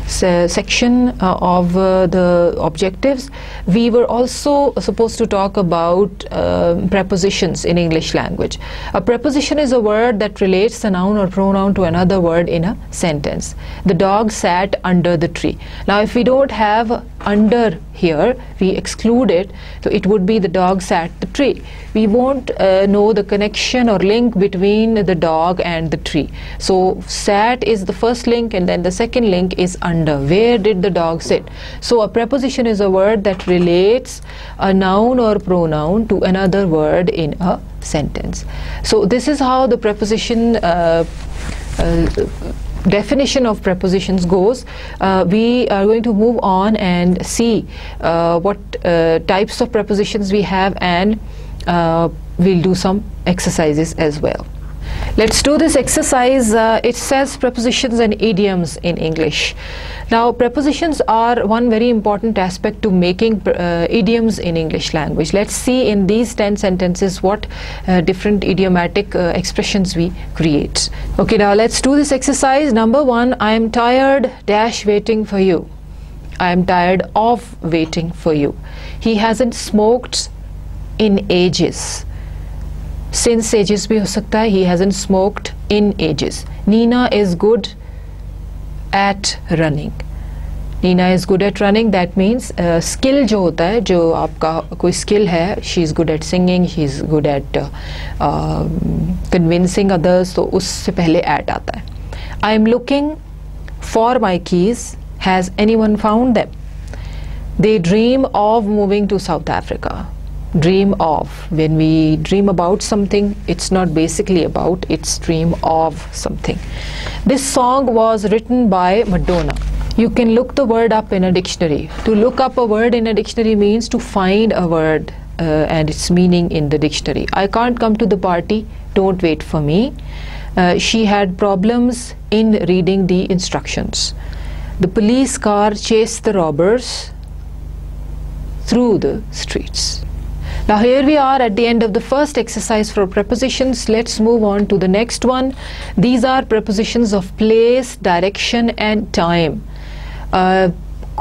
se section uh, of uh, the objectives. We were also supposed to talk about uh, prepositions in English language. A preposition is a word that relates a noun or pronoun to another word in a sentence. The dog sat under the tree. Now if we don't have under here, we exclude it, so it would be the dog sat the tree. We won't uh, know the connection or link between the dog and the tree. So sat is the first link and then the second link is under. Where did the dog sit? So a preposition is a word that relates a noun or pronoun to another word in a sentence. So this is how the preposition uh, uh, definition of prepositions goes. Uh, we are going to move on and see uh, what uh, types of prepositions we have, and uh, we'll do some exercises as well. Let's do this exercise. Uh, it says prepositions and idioms in English. Now prepositions are one very important aspect to making uh, idioms in English language. Let's see in these ten sentences what uh, different idiomatic uh, expressions we create. Okay, now let's do this exercise. Number one, I am tired dash waiting for you. I am tired of waiting for you. He hasn't smoked in ages. Since ages bhi ho sakta hai, he hasn't smoked in ages. Nina is good at running. Nina is good at running, that means uh, skill jo hota hai, jo aapka koi skill hai, she is good at singing, she is good at uh, uh, convincing others, so usse pehle at aata hai. I am looking for my keys, has anyone found them? They dream of moving to South Africa. Dream of, when we dream about something, it's not basically about, it's dream of something. This song was written by Madonna. You can look the word up in a dictionary. To look up a word in a dictionary means to find a word uh, and its meaning in the dictionary. I can't come to the party, don't wait for me. Uh, she had problems in reading the instructions. The police car chased the robbers through the streets. Now here we are at the end of the first exercise for prepositions. Let's move on to the next one. These are prepositions of place, direction and time. Uh,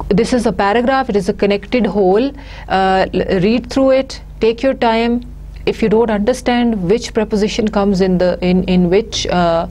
this is a paragraph, it is a connected whole. Uh, read through it, take your time. If you don't understand which preposition comes in the in in which uh,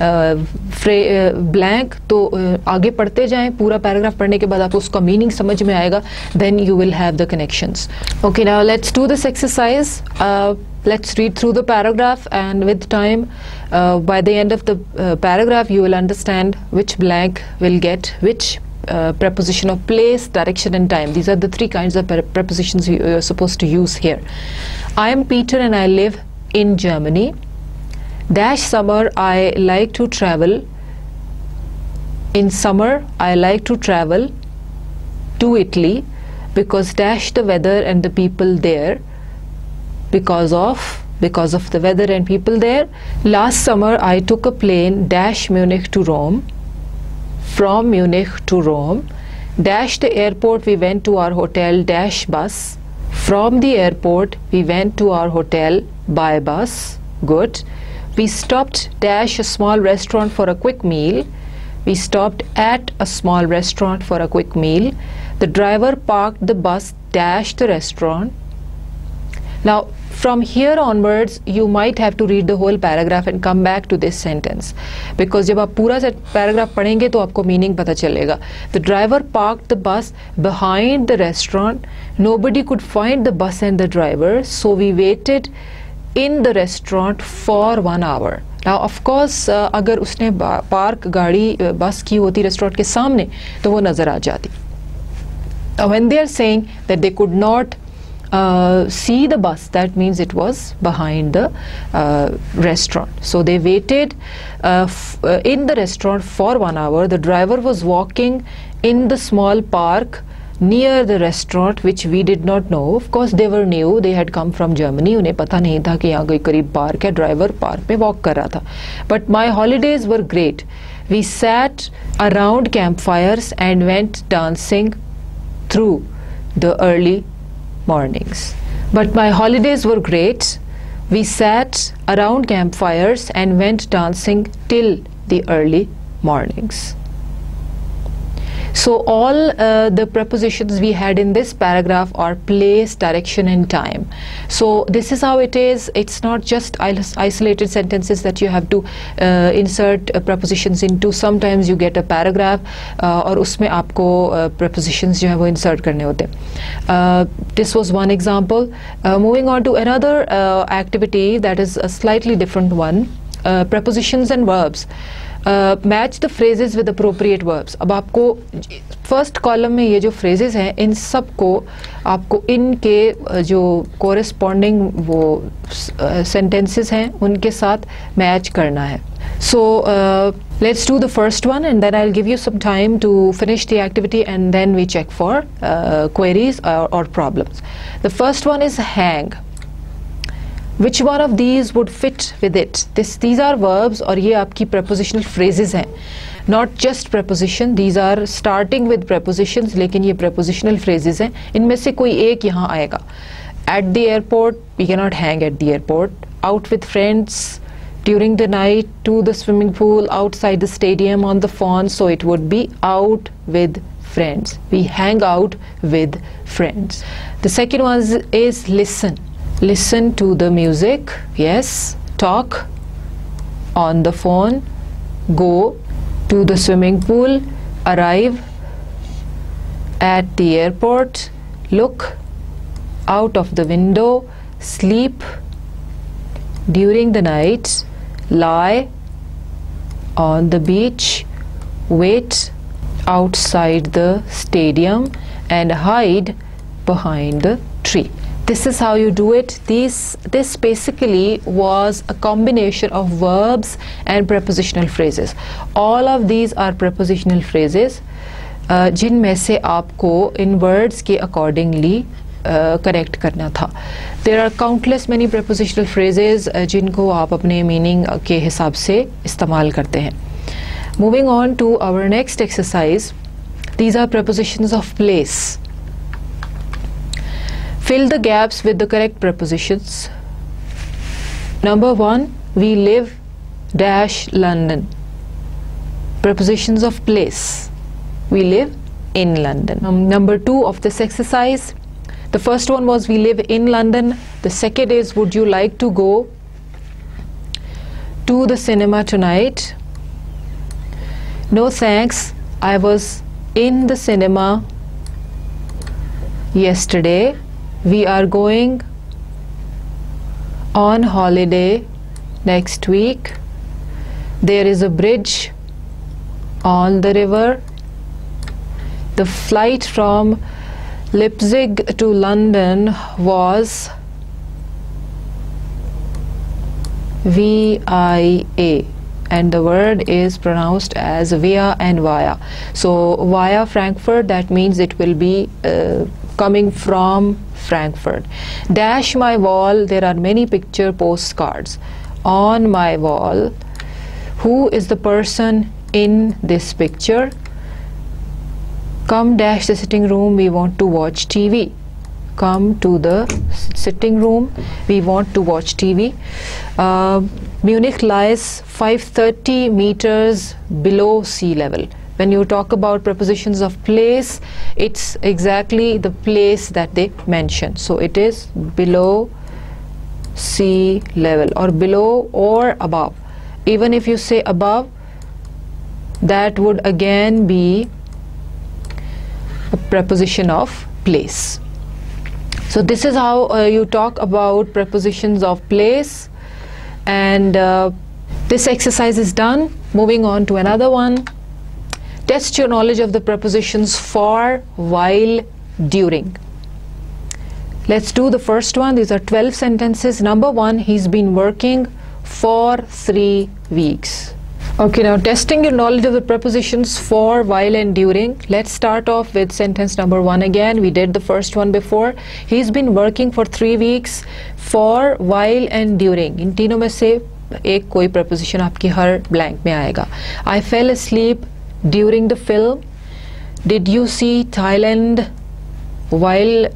uh, uh, blank, तो आगे पढ़ते जाएं. पूरा paragraph पढ़ने के बाद आपको उसका meaning समझ में आएगा. Then you will have the connections. Okay, now let's do this exercise. Uh, let's read through the paragraph, and with time, uh, by the end of the uh, paragraph, you will understand which blank will get which. Uh, preposition of place, direction and time. These are the three kinds of pre prepositions you are supposed to use here. I am Peter and I live in Germany. Dash summer, I like to travel. In summer, I like to travel to Italy because dash the weather and the people there. Because of, because of the weather and people there. Last summer, I took a plane dash Munich to Rome. From Munich to Rome, dash the airport we went to our hotel dash bus. From the airport we went to our hotel by bus. Good. We stopped dash a small restaurant for a quick meal. We stopped at a small restaurant for a quick meal. The driver parked the bus dash the restaurant. Now from here onwards you might have to read the whole paragraph and come back to this sentence, because जब आप पूरा paragraph पढ़ेंगे तो आपको meaning पता चलेगा. The driver parked the bus behind the restaurant. Nobody could find the bus and the driver, so we waited in the restaurant for one hour. Now of course uh, अगर उसने park गाड़ी uh, bus की होती restaurant के सामने तो वो नजर आ जाती. Now when they are saying that they could not uh, see the bus, that means it was behind the uh, restaurant. So they waited uh, f uh, in the restaurant for one hour. The driver was walking in the small park near the restaurant, which we did not know. Of course, they were new. They had come from Germany. उन्हें पता नहीं था कि यहाँ कोई करीब park है. Driver park में walk कर रहा था. But my holidays were great. We sat around campfires and went dancing through the early mornings. But my holidays were great. We sat around campfires and went dancing till the early mornings. So all uh, the prepositions we had in this paragraph are place, direction and time. So this is how it is. It's not just isolated sentences that you have to uh, insert uh, prepositions into. Sometimes you get a paragraph uh, aur usme aapko uh, prepositions jo hai wo insert karne hote. Uh, this was one example. Uh, moving on to another uh, activity that is a slightly different one. Uh, prepositions and verbs. Uh, match the phrases with appropriate verbs. अब आपको first column में ये जो phrases हैं इन सब को आपको इनके जो corresponding वो uh, sentences हैं उनके साथ match करना है. So uh, let's do the first one and then I'll give you some time to finish the activity and then we check for uh, queries or, or problems. The first one is hang. Which one of these would fit with it? This, these are verbs और ये आपकी prepositional phrases हैं. Not just preposition, these are starting with prepositions, लेकिन ये prepositional phrases हैं. इनमें से कोई एक यहाँ आएगा. At the airport, we cannot hang at the airport. Out with friends, during the night, to the swimming pool, outside the stadium, on the fawn. So it would be out with friends. We hang out with friends. The second one is, is listen. Listen to the music, yes. Talk on the phone, go to the swimming pool, arrive at the airport, look out of the window, sleep during the night, lie on the beach, wait outside the stadium, and hide behind the tree. This is how you do it. These, this basically was a combination of verbs and prepositional phrases. All of these are prepositional phrases uh, जिन में से आपको in words के accordingly uh, correct करना था. There are countless many prepositional phrases uh, जिनको आप अपने meaning के हिसाब से इस्तेमाल करते हैं. Moving on to our next exercise. These are prepositions of place. Fill the gaps with the correct prepositions. Number one, we live dash London. Prepositions of place. We live in London. Um, number two of this exercise. The first one was we live in London. The second is would you like to go to the cinema tonight? No thanks. I was in the cinema yesterday. We are going on holiday next week. There is a bridge on the river. The flight from Leipzig to London was V I A. And the word is pronounced as via and via. So via Frankfurt, that means it will be uh, coming from Frankfurt. Dash my wall, there are many picture postcards. On my wall, who is the person in this picture? Come dash the sitting room, we want to watch T V. Come to the sitting room, we want to watch T V. Uh, Munich lies five hundred thirty meters below sea level. When you talk about prepositions of place, it's exactly the place that they mention. So it is below sea level or below or above. Even if you say above, that would again be a preposition of place. So this is how uh, you talk about prepositions of place, and uh, this exercise is done. Moving on to another one. Test your knowledge of the prepositions for, while, during. Let's do the first one. These are twelve sentences. Number one, he's been working for three weeks. Okay, now testing your knowledge of the prepositions for, while, and during. Let's start off with sentence number one again. We did the first one before. He's been working for three weeks for, while, and during. In तीनों में से एक कोई preposition आपकी हर blank में आएगा. I fell asleep during the film. Did you see Thailand while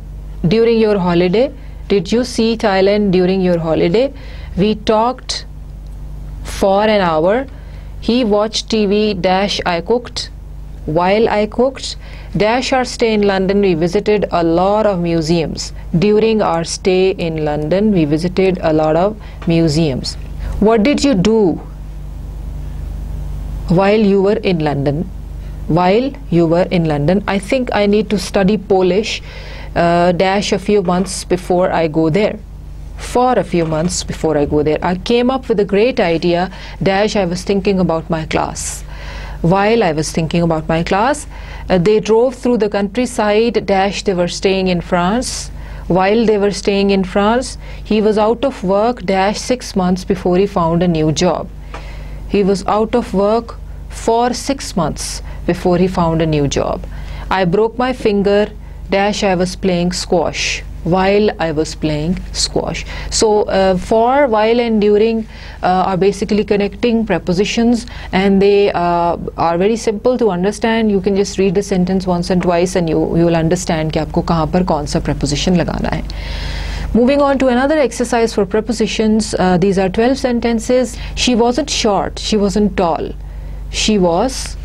during your holiday? Did you see Thailand during your holiday? We talked for an hour. He watched T V dash I cooked while I cooked dash our stay in London. We visited a lot of museums. During our stay in London, we visited a lot of museums. What did you do while you were in London? While you were in London, I think I need to study Polish uh, dash a few months before I go there. For a few months before I go there. I came up with a great idea dash I was thinking about my class. While I was thinking about my class, uh, they drove through the countryside dash they were staying in France. While they were staying in France, he was out of work dash six months before he found a new job. He was out of work for six months before he found a new job. I broke my finger dash I was playing squash. While I was playing squash. So uh, for, while, and during uh, are basically connecting prepositions, and they uh, are very simple to understand. You can just read the sentence once and twice and you you will understand कि आपको कहाँ पर कौन सा preposition लगाना है. Moving on to another exercise for prepositions. Uh, these are twelve sentences. She wasn't short. She wasn't tall. She was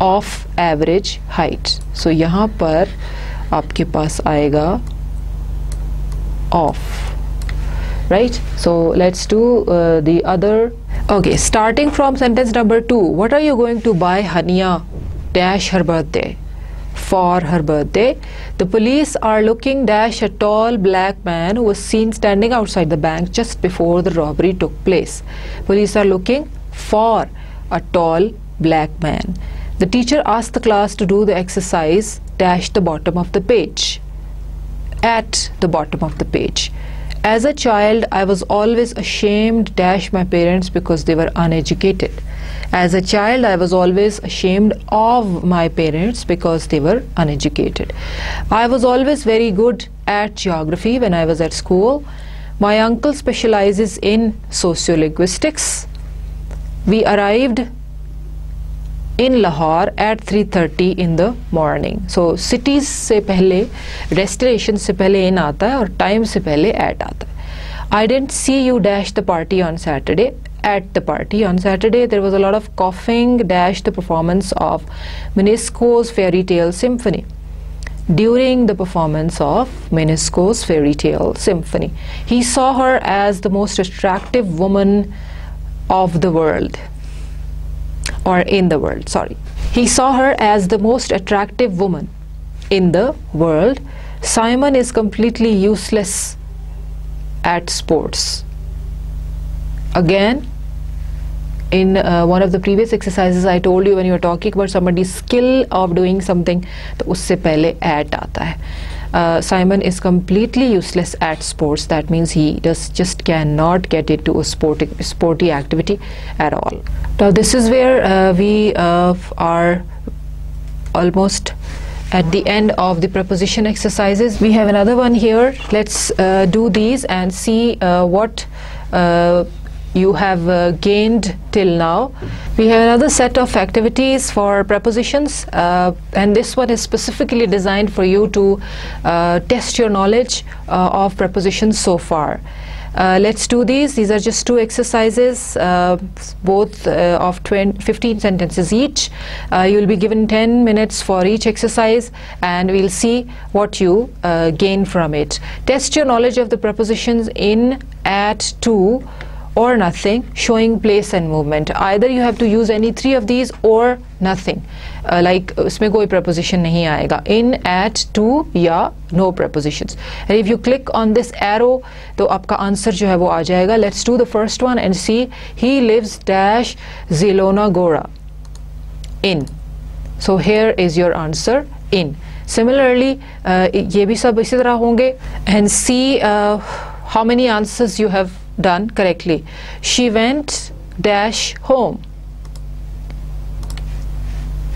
of average height. So यहाँ पर आपके पास आएगा off, right? So let's do uh, the other. Okay, starting from sentence number two. What are you going to buy Hania dash her birthday? For her birthday, the police are looking dash a tall black man who was seen standing outside the bank just before the robbery took place. Police are looking for a tall black man. The teacher asked the class to do the exercise dash the bottom of the page. At the bottom of the page. As a child, I was always ashamed dash my parents because they were uneducated. As a child, I was always ashamed of my parents because they were uneducated. I was always very good at geography when I was at school. My uncle specializes in sociolinguistics. We arrived in Lahore at three thirty in the morning. So cities se pehle, destination se pehle in aata hai aur time se pehle at aata hai. I didn't see you dash the party on Saturday. At the party on Saturday, there was a lot of coughing dash the performance of Minesco's Fairy Tale Symphony. During the performance of Minesco's Fairy Tale Symphony, he saw her as the most attractive woman of the world. Or in the world, sorry. He saw her as the most attractive woman in the world. Simon is completely useless at sports. Again, in uh, one of the previous exercises, I told you when you were talking about somebody's skill of doing something, to usse pehle at aata hai. Uh, Simon is completely useless at sports. That means he does, just cannot get into a sporty, sporty activity at all. Now this is where uh, we uh, are almost at the end of the preposition exercises. We have another one here. Let's uh, do these and see uh, what uh, you have uh, gained till now. We have another set of activities for prepositions, uh, and this one is specifically designed for you to uh, test your knowledge uh, of prepositions so far. Uh, let's do these. These are just two exercises, uh, both uh, of fifteen sentences each. Uh, you'll be given ten minutes for each exercise, and we'll see what you uh, gain from it. Test your knowledge of the prepositions in, at, to, or nothing, showing place and movement. Either you have to use any three of these or nothing. Uh, like usme koi preposition nahi aayega. In, at, to, ya, no prepositions. And if you click on this arrow, to aapka answer jo hai wo aa jayega. Let's do the first one and see. He lives dash Zelona Gora in. So here is your answer in. Similarly, uh, ये भी सब इसी तरह होंगे. And see uh, how many answers you have done correctly. She went dash home.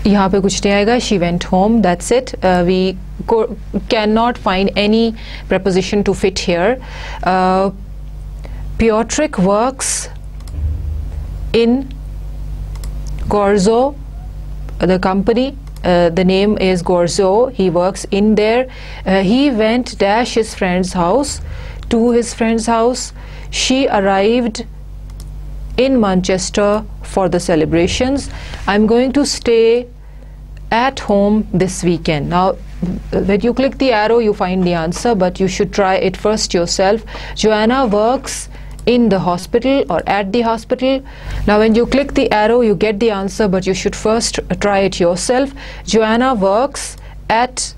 यहाँ पे कुछ नहीं आएगा. She went home. That's it. Uh, we go, cannot find any preposition to fit here. Uh, Piotrek works in Gorzo, the company. Uh, the name is Gorzo. He works in there. Uh, he went dash his friend's house to his friend's house. She arrived in Manchester for the celebrations. I'm going to stay at home this weekend. Now when you click the arrow you find the answer, but you should try it first yourself. Joanna works in the hospital or at the hospital. Now when you click the arrow you get the answer, but you should first try it yourself. Joanna works at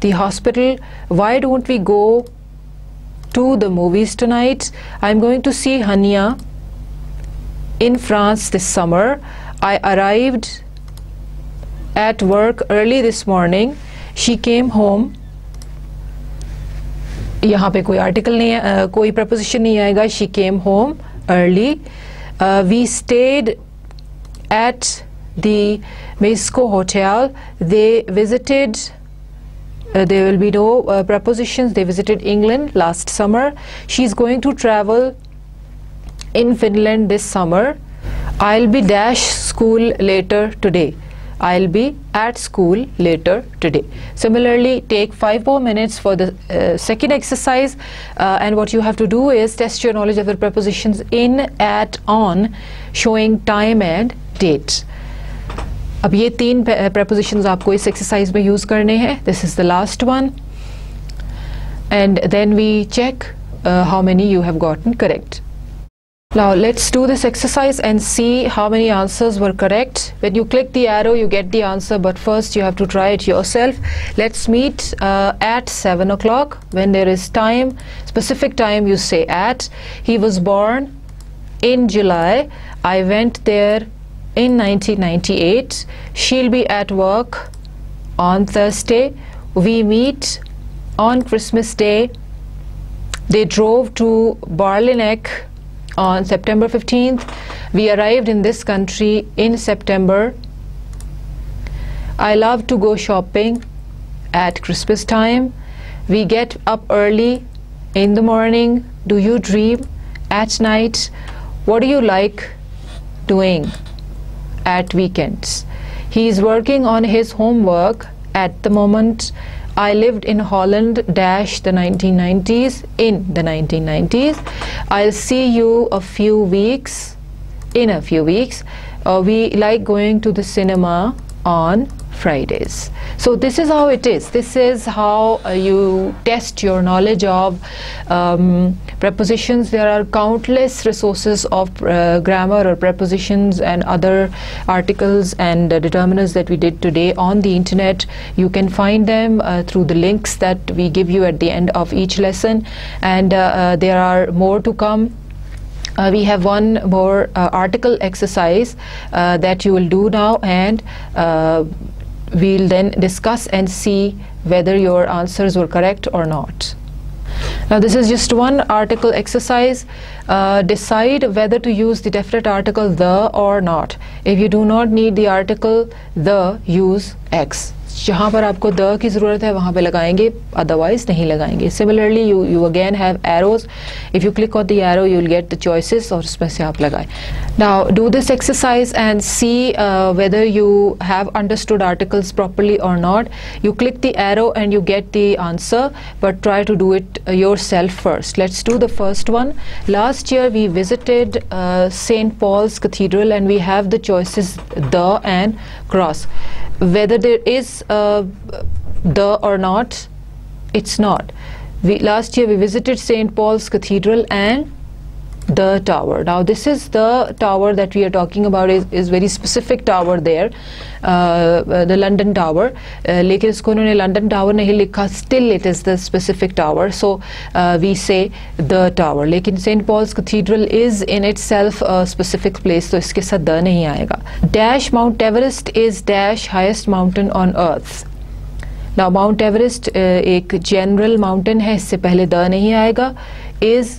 the hospital. Why don't we go to the movies tonight? I'm going to see Hania in France this summer. I arrived at work early this morning. She came home. यहाँ पे कोई article नहीं है, कोई preposition नहीं आएगा. She came home early. Uh, we stayed at the Mexico hotel. They visited. Uh, there will be no uh, prepositions. They visited England last summer. She's going to travel in Finland this summer. I'll be dash school later today. I'll be at school later today. Similarly, take five more minutes for the uh, second exercise, uh, and what you have to do is test your knowledge of the prepositions in, at, on, showing time and date. अब ये तीन prepositions आपको इस exercise में use करने हैं. This is the last one, and then we check uh, how many you have gotten correct. Now let's do this exercise and see how many answers were correct. When you click the arrow you get the answer, but first you have to try it yourself. Let's meet uh, at seven o'clock. When there is time, specific time, you say at. He was born in July. I went there in nineteen ninety-eight. She'll be at work on Thursday. We meet on Christmas Day. They drove to Barlinek on September fifteenth. We arrived in this country in September. I love to go shopping at Christmas time. We get up early in the morning. Do you dream at night? What do you like doing at weekends? He is working on his homework at the moment. I lived in Holland dash the nineteen nineties in the nineteen nineties. I'll see you a few weeks in a few weeks. Uh, we like going to the cinema on Fridays. So this is how it is. This is how uh, you test your knowledge of um, prepositions. There are countless resources of uh, grammar or prepositions and other articles and uh, determiners that we did today on the internet. You can find them uh, through the links that we give you at the end of each lesson, and uh, uh, there are more to come. Uh, we have one more uh, article exercise uh, that you will do now, and uh, we'll then discuss and see whether your answers were correct or not. Now this is just one article exercise. Uh, decide whether to use the definite article the or not. If you do not need the article the, use X. जहाँ पर आपको the की ज़रूरत है वहाँ पे लगाएंगे, otherwise नहीं लगाएंगे. Similarly, you you again have arrows. If you click on the arrow, you will get the choices और उसमें से आप लगाएं. Now do this exercise and see uh, whether you have understood articles properly or not. You click the arrow and you get the answer, but try to do it uh, yourself first. Let's do the first one. Last year we visited uh, Saint Paul's Cathedral, and we have the choices the and cross. Whether there is uh, the or not, it's not. We, last year we visited Saint Paul's Cathedral and the tower. Now this is the tower that we are talking about, is, is very specific tower there, uh, uh, the London Tower. Lekin isko unhone London Tower nahi likha, still it is the specific tower, so uh, we say the tower. Lekin Saint Paul's Cathedral is in itself a specific place, so iske sath the nahi aayega. Dash Mount Everest is dash highest mountain on earth. Now Mount Everest एक general mountain है, इससे पहले the नहीं आएगा, is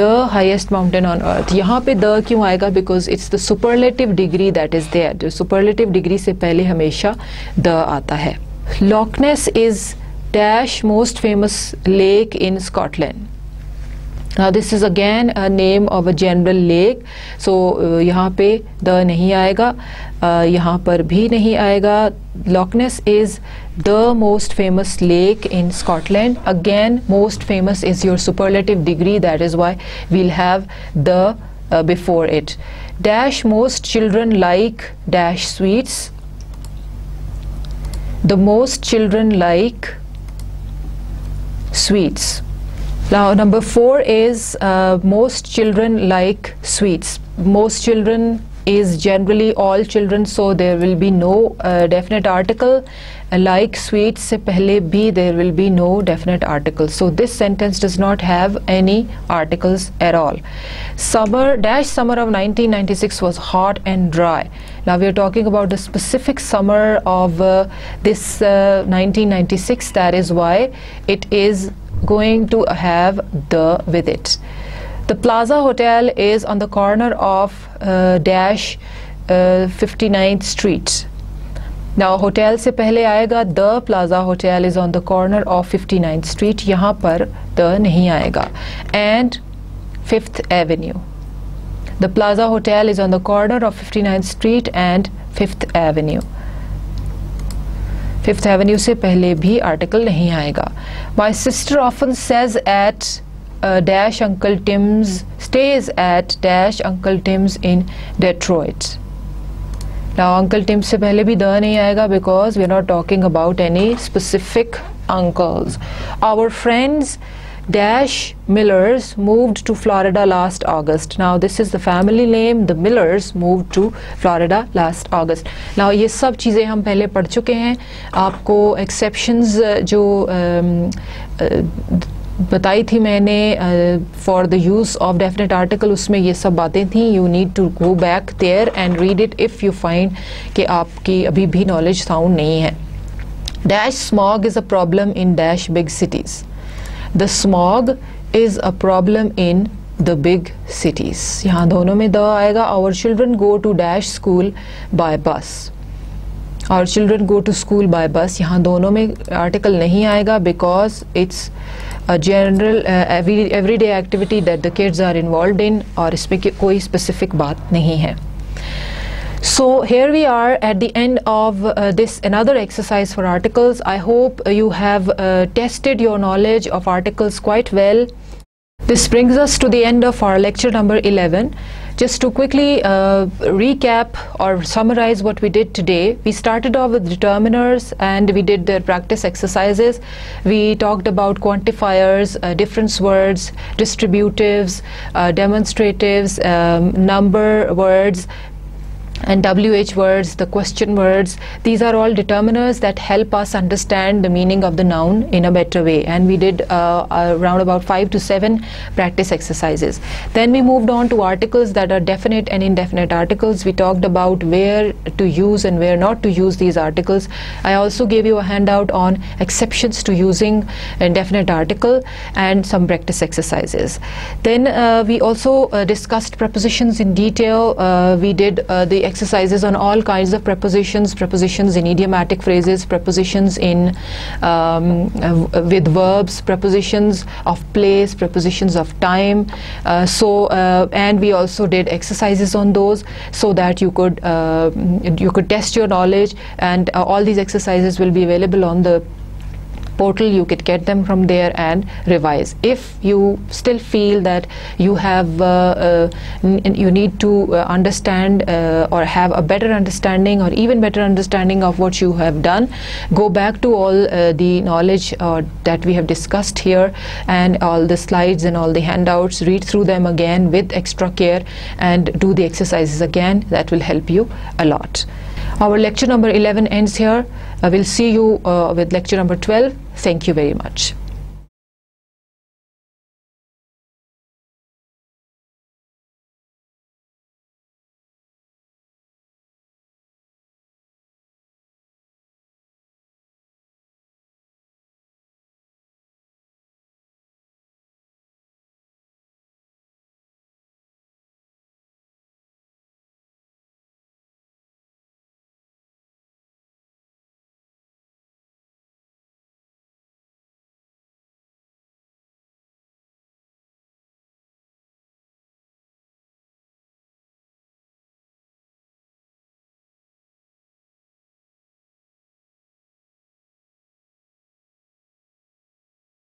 the highest mountain on earth. यहाँ पे the क्यों आएगा? Because it's the superlative degree that is there. जो superlative degree से पहले हमेशा द आता है. Loch Ness is dash most famous lake in Scotland. Now this is again a name of a general lake. So uh, यहाँ पे the नहीं आएगा, uh, यहाँ पर भी नहीं आएगा. Loch Ness is the most famous lake in Scotland. Again, most famous is your superlative degree. That is why we'll have the uh, before it. Dash most children like dash sweets. The most children like sweets. Now number four is uh, most children like sweets. Most children is generally all children, so there will be no uh, definite article. Uh, like sweets se pehle bhi there will be no definite article. So this sentence does not have any articles at all. Summer dash summer of nineteen ninety-six was hot and dry. Now we are talking about the specific summer of uh, this uh, nineteen ninety-six. That is why it is going to have the with it. The Plaza Hotel is on the corner of uh, dash uh, fifty-ninth Street. Now hotel से पहले आएगा the Plaza Hotel is on the corner of fifty-ninth Street. यहाँ पर the नहीं आएगा. And Fifth Avenue. The Plaza Hotel is on the corner of fifty-ninth Street and Fifth Avenue. Fifth Avenue से पहले भी article नहीं आएगा. My sister often says at uh, dash Uncle Tim's, stays at dash Uncle Tim's in Detroit. Now Uncle Tim से पहले भी the नहीं आएगा because we are not talking about any specific uncles. Our friends dash Millers moved to Florida last August. Now this is the family name. The Millers moved to Florida last August. Now ये सब चीज़ें हम पहले पढ़ चुके हैं. आपको exceptions जो बताई थी मैंने for the use of definite article, उसमें ये सब बातें थीं. You need to go back there and read it if you find कि आपकी अभी भी knowledge sound नहीं है. Dash smog is a problem in dash big cities. The smog is a problem in the big cities. यहाँ दोनों में the आएगा. Our children go to dash school by bus. Our children go to school by bus. यहाँ दोनों में article नहीं आएगा because it's a general uh, every everyday activity that the kids are involved in और इसमें कोई specific बात नहीं है. So here we are at the end of uh, this another exercise for articles. I hope you have uh, tested your knowledge of articles quite well. This brings us to the end of our lecture number eleven. Just to quickly uh, recap or summarize what we did today, we started off with determiners and we did their practice exercises. We talked about quantifiers, uh, difference words, distributives, uh, demonstratives, um, number words, and W H words, the question words. These are all determiners that help us understand the meaning of the noun in a better way. And we did uh, around about five to seven practice exercises. Then we moved on to articles that are definite and indefinite articles. We talked about where to use and where not to use these articles. I also gave you a handout on exceptions to using indefinite article and some practice exercises. Then uh, we also uh, discussed prepositions in detail. Uh, we did uh, the exercises on all kinds of prepositions, prepositions in idiomatic phrases, prepositions in um, uh, with verbs, prepositions of place, prepositions of time. Uh, so uh, and we also did exercises on those so that you could uh, you could test your knowledge. And uh, all these exercises will be available on the portal. You could get them from there and revise. If you still feel that you have uh, uh, you need to uh, understand uh, or have a better understanding or even better understanding of what you have done, go back to all uh, the knowledge uh, that we have discussed here and all the slides and all the handouts, read through them again with extra care and do the exercises again. That will help you a lot. Our lecture number eleven ends here. I will see you uh, with lecture number twelve. Thank you very much.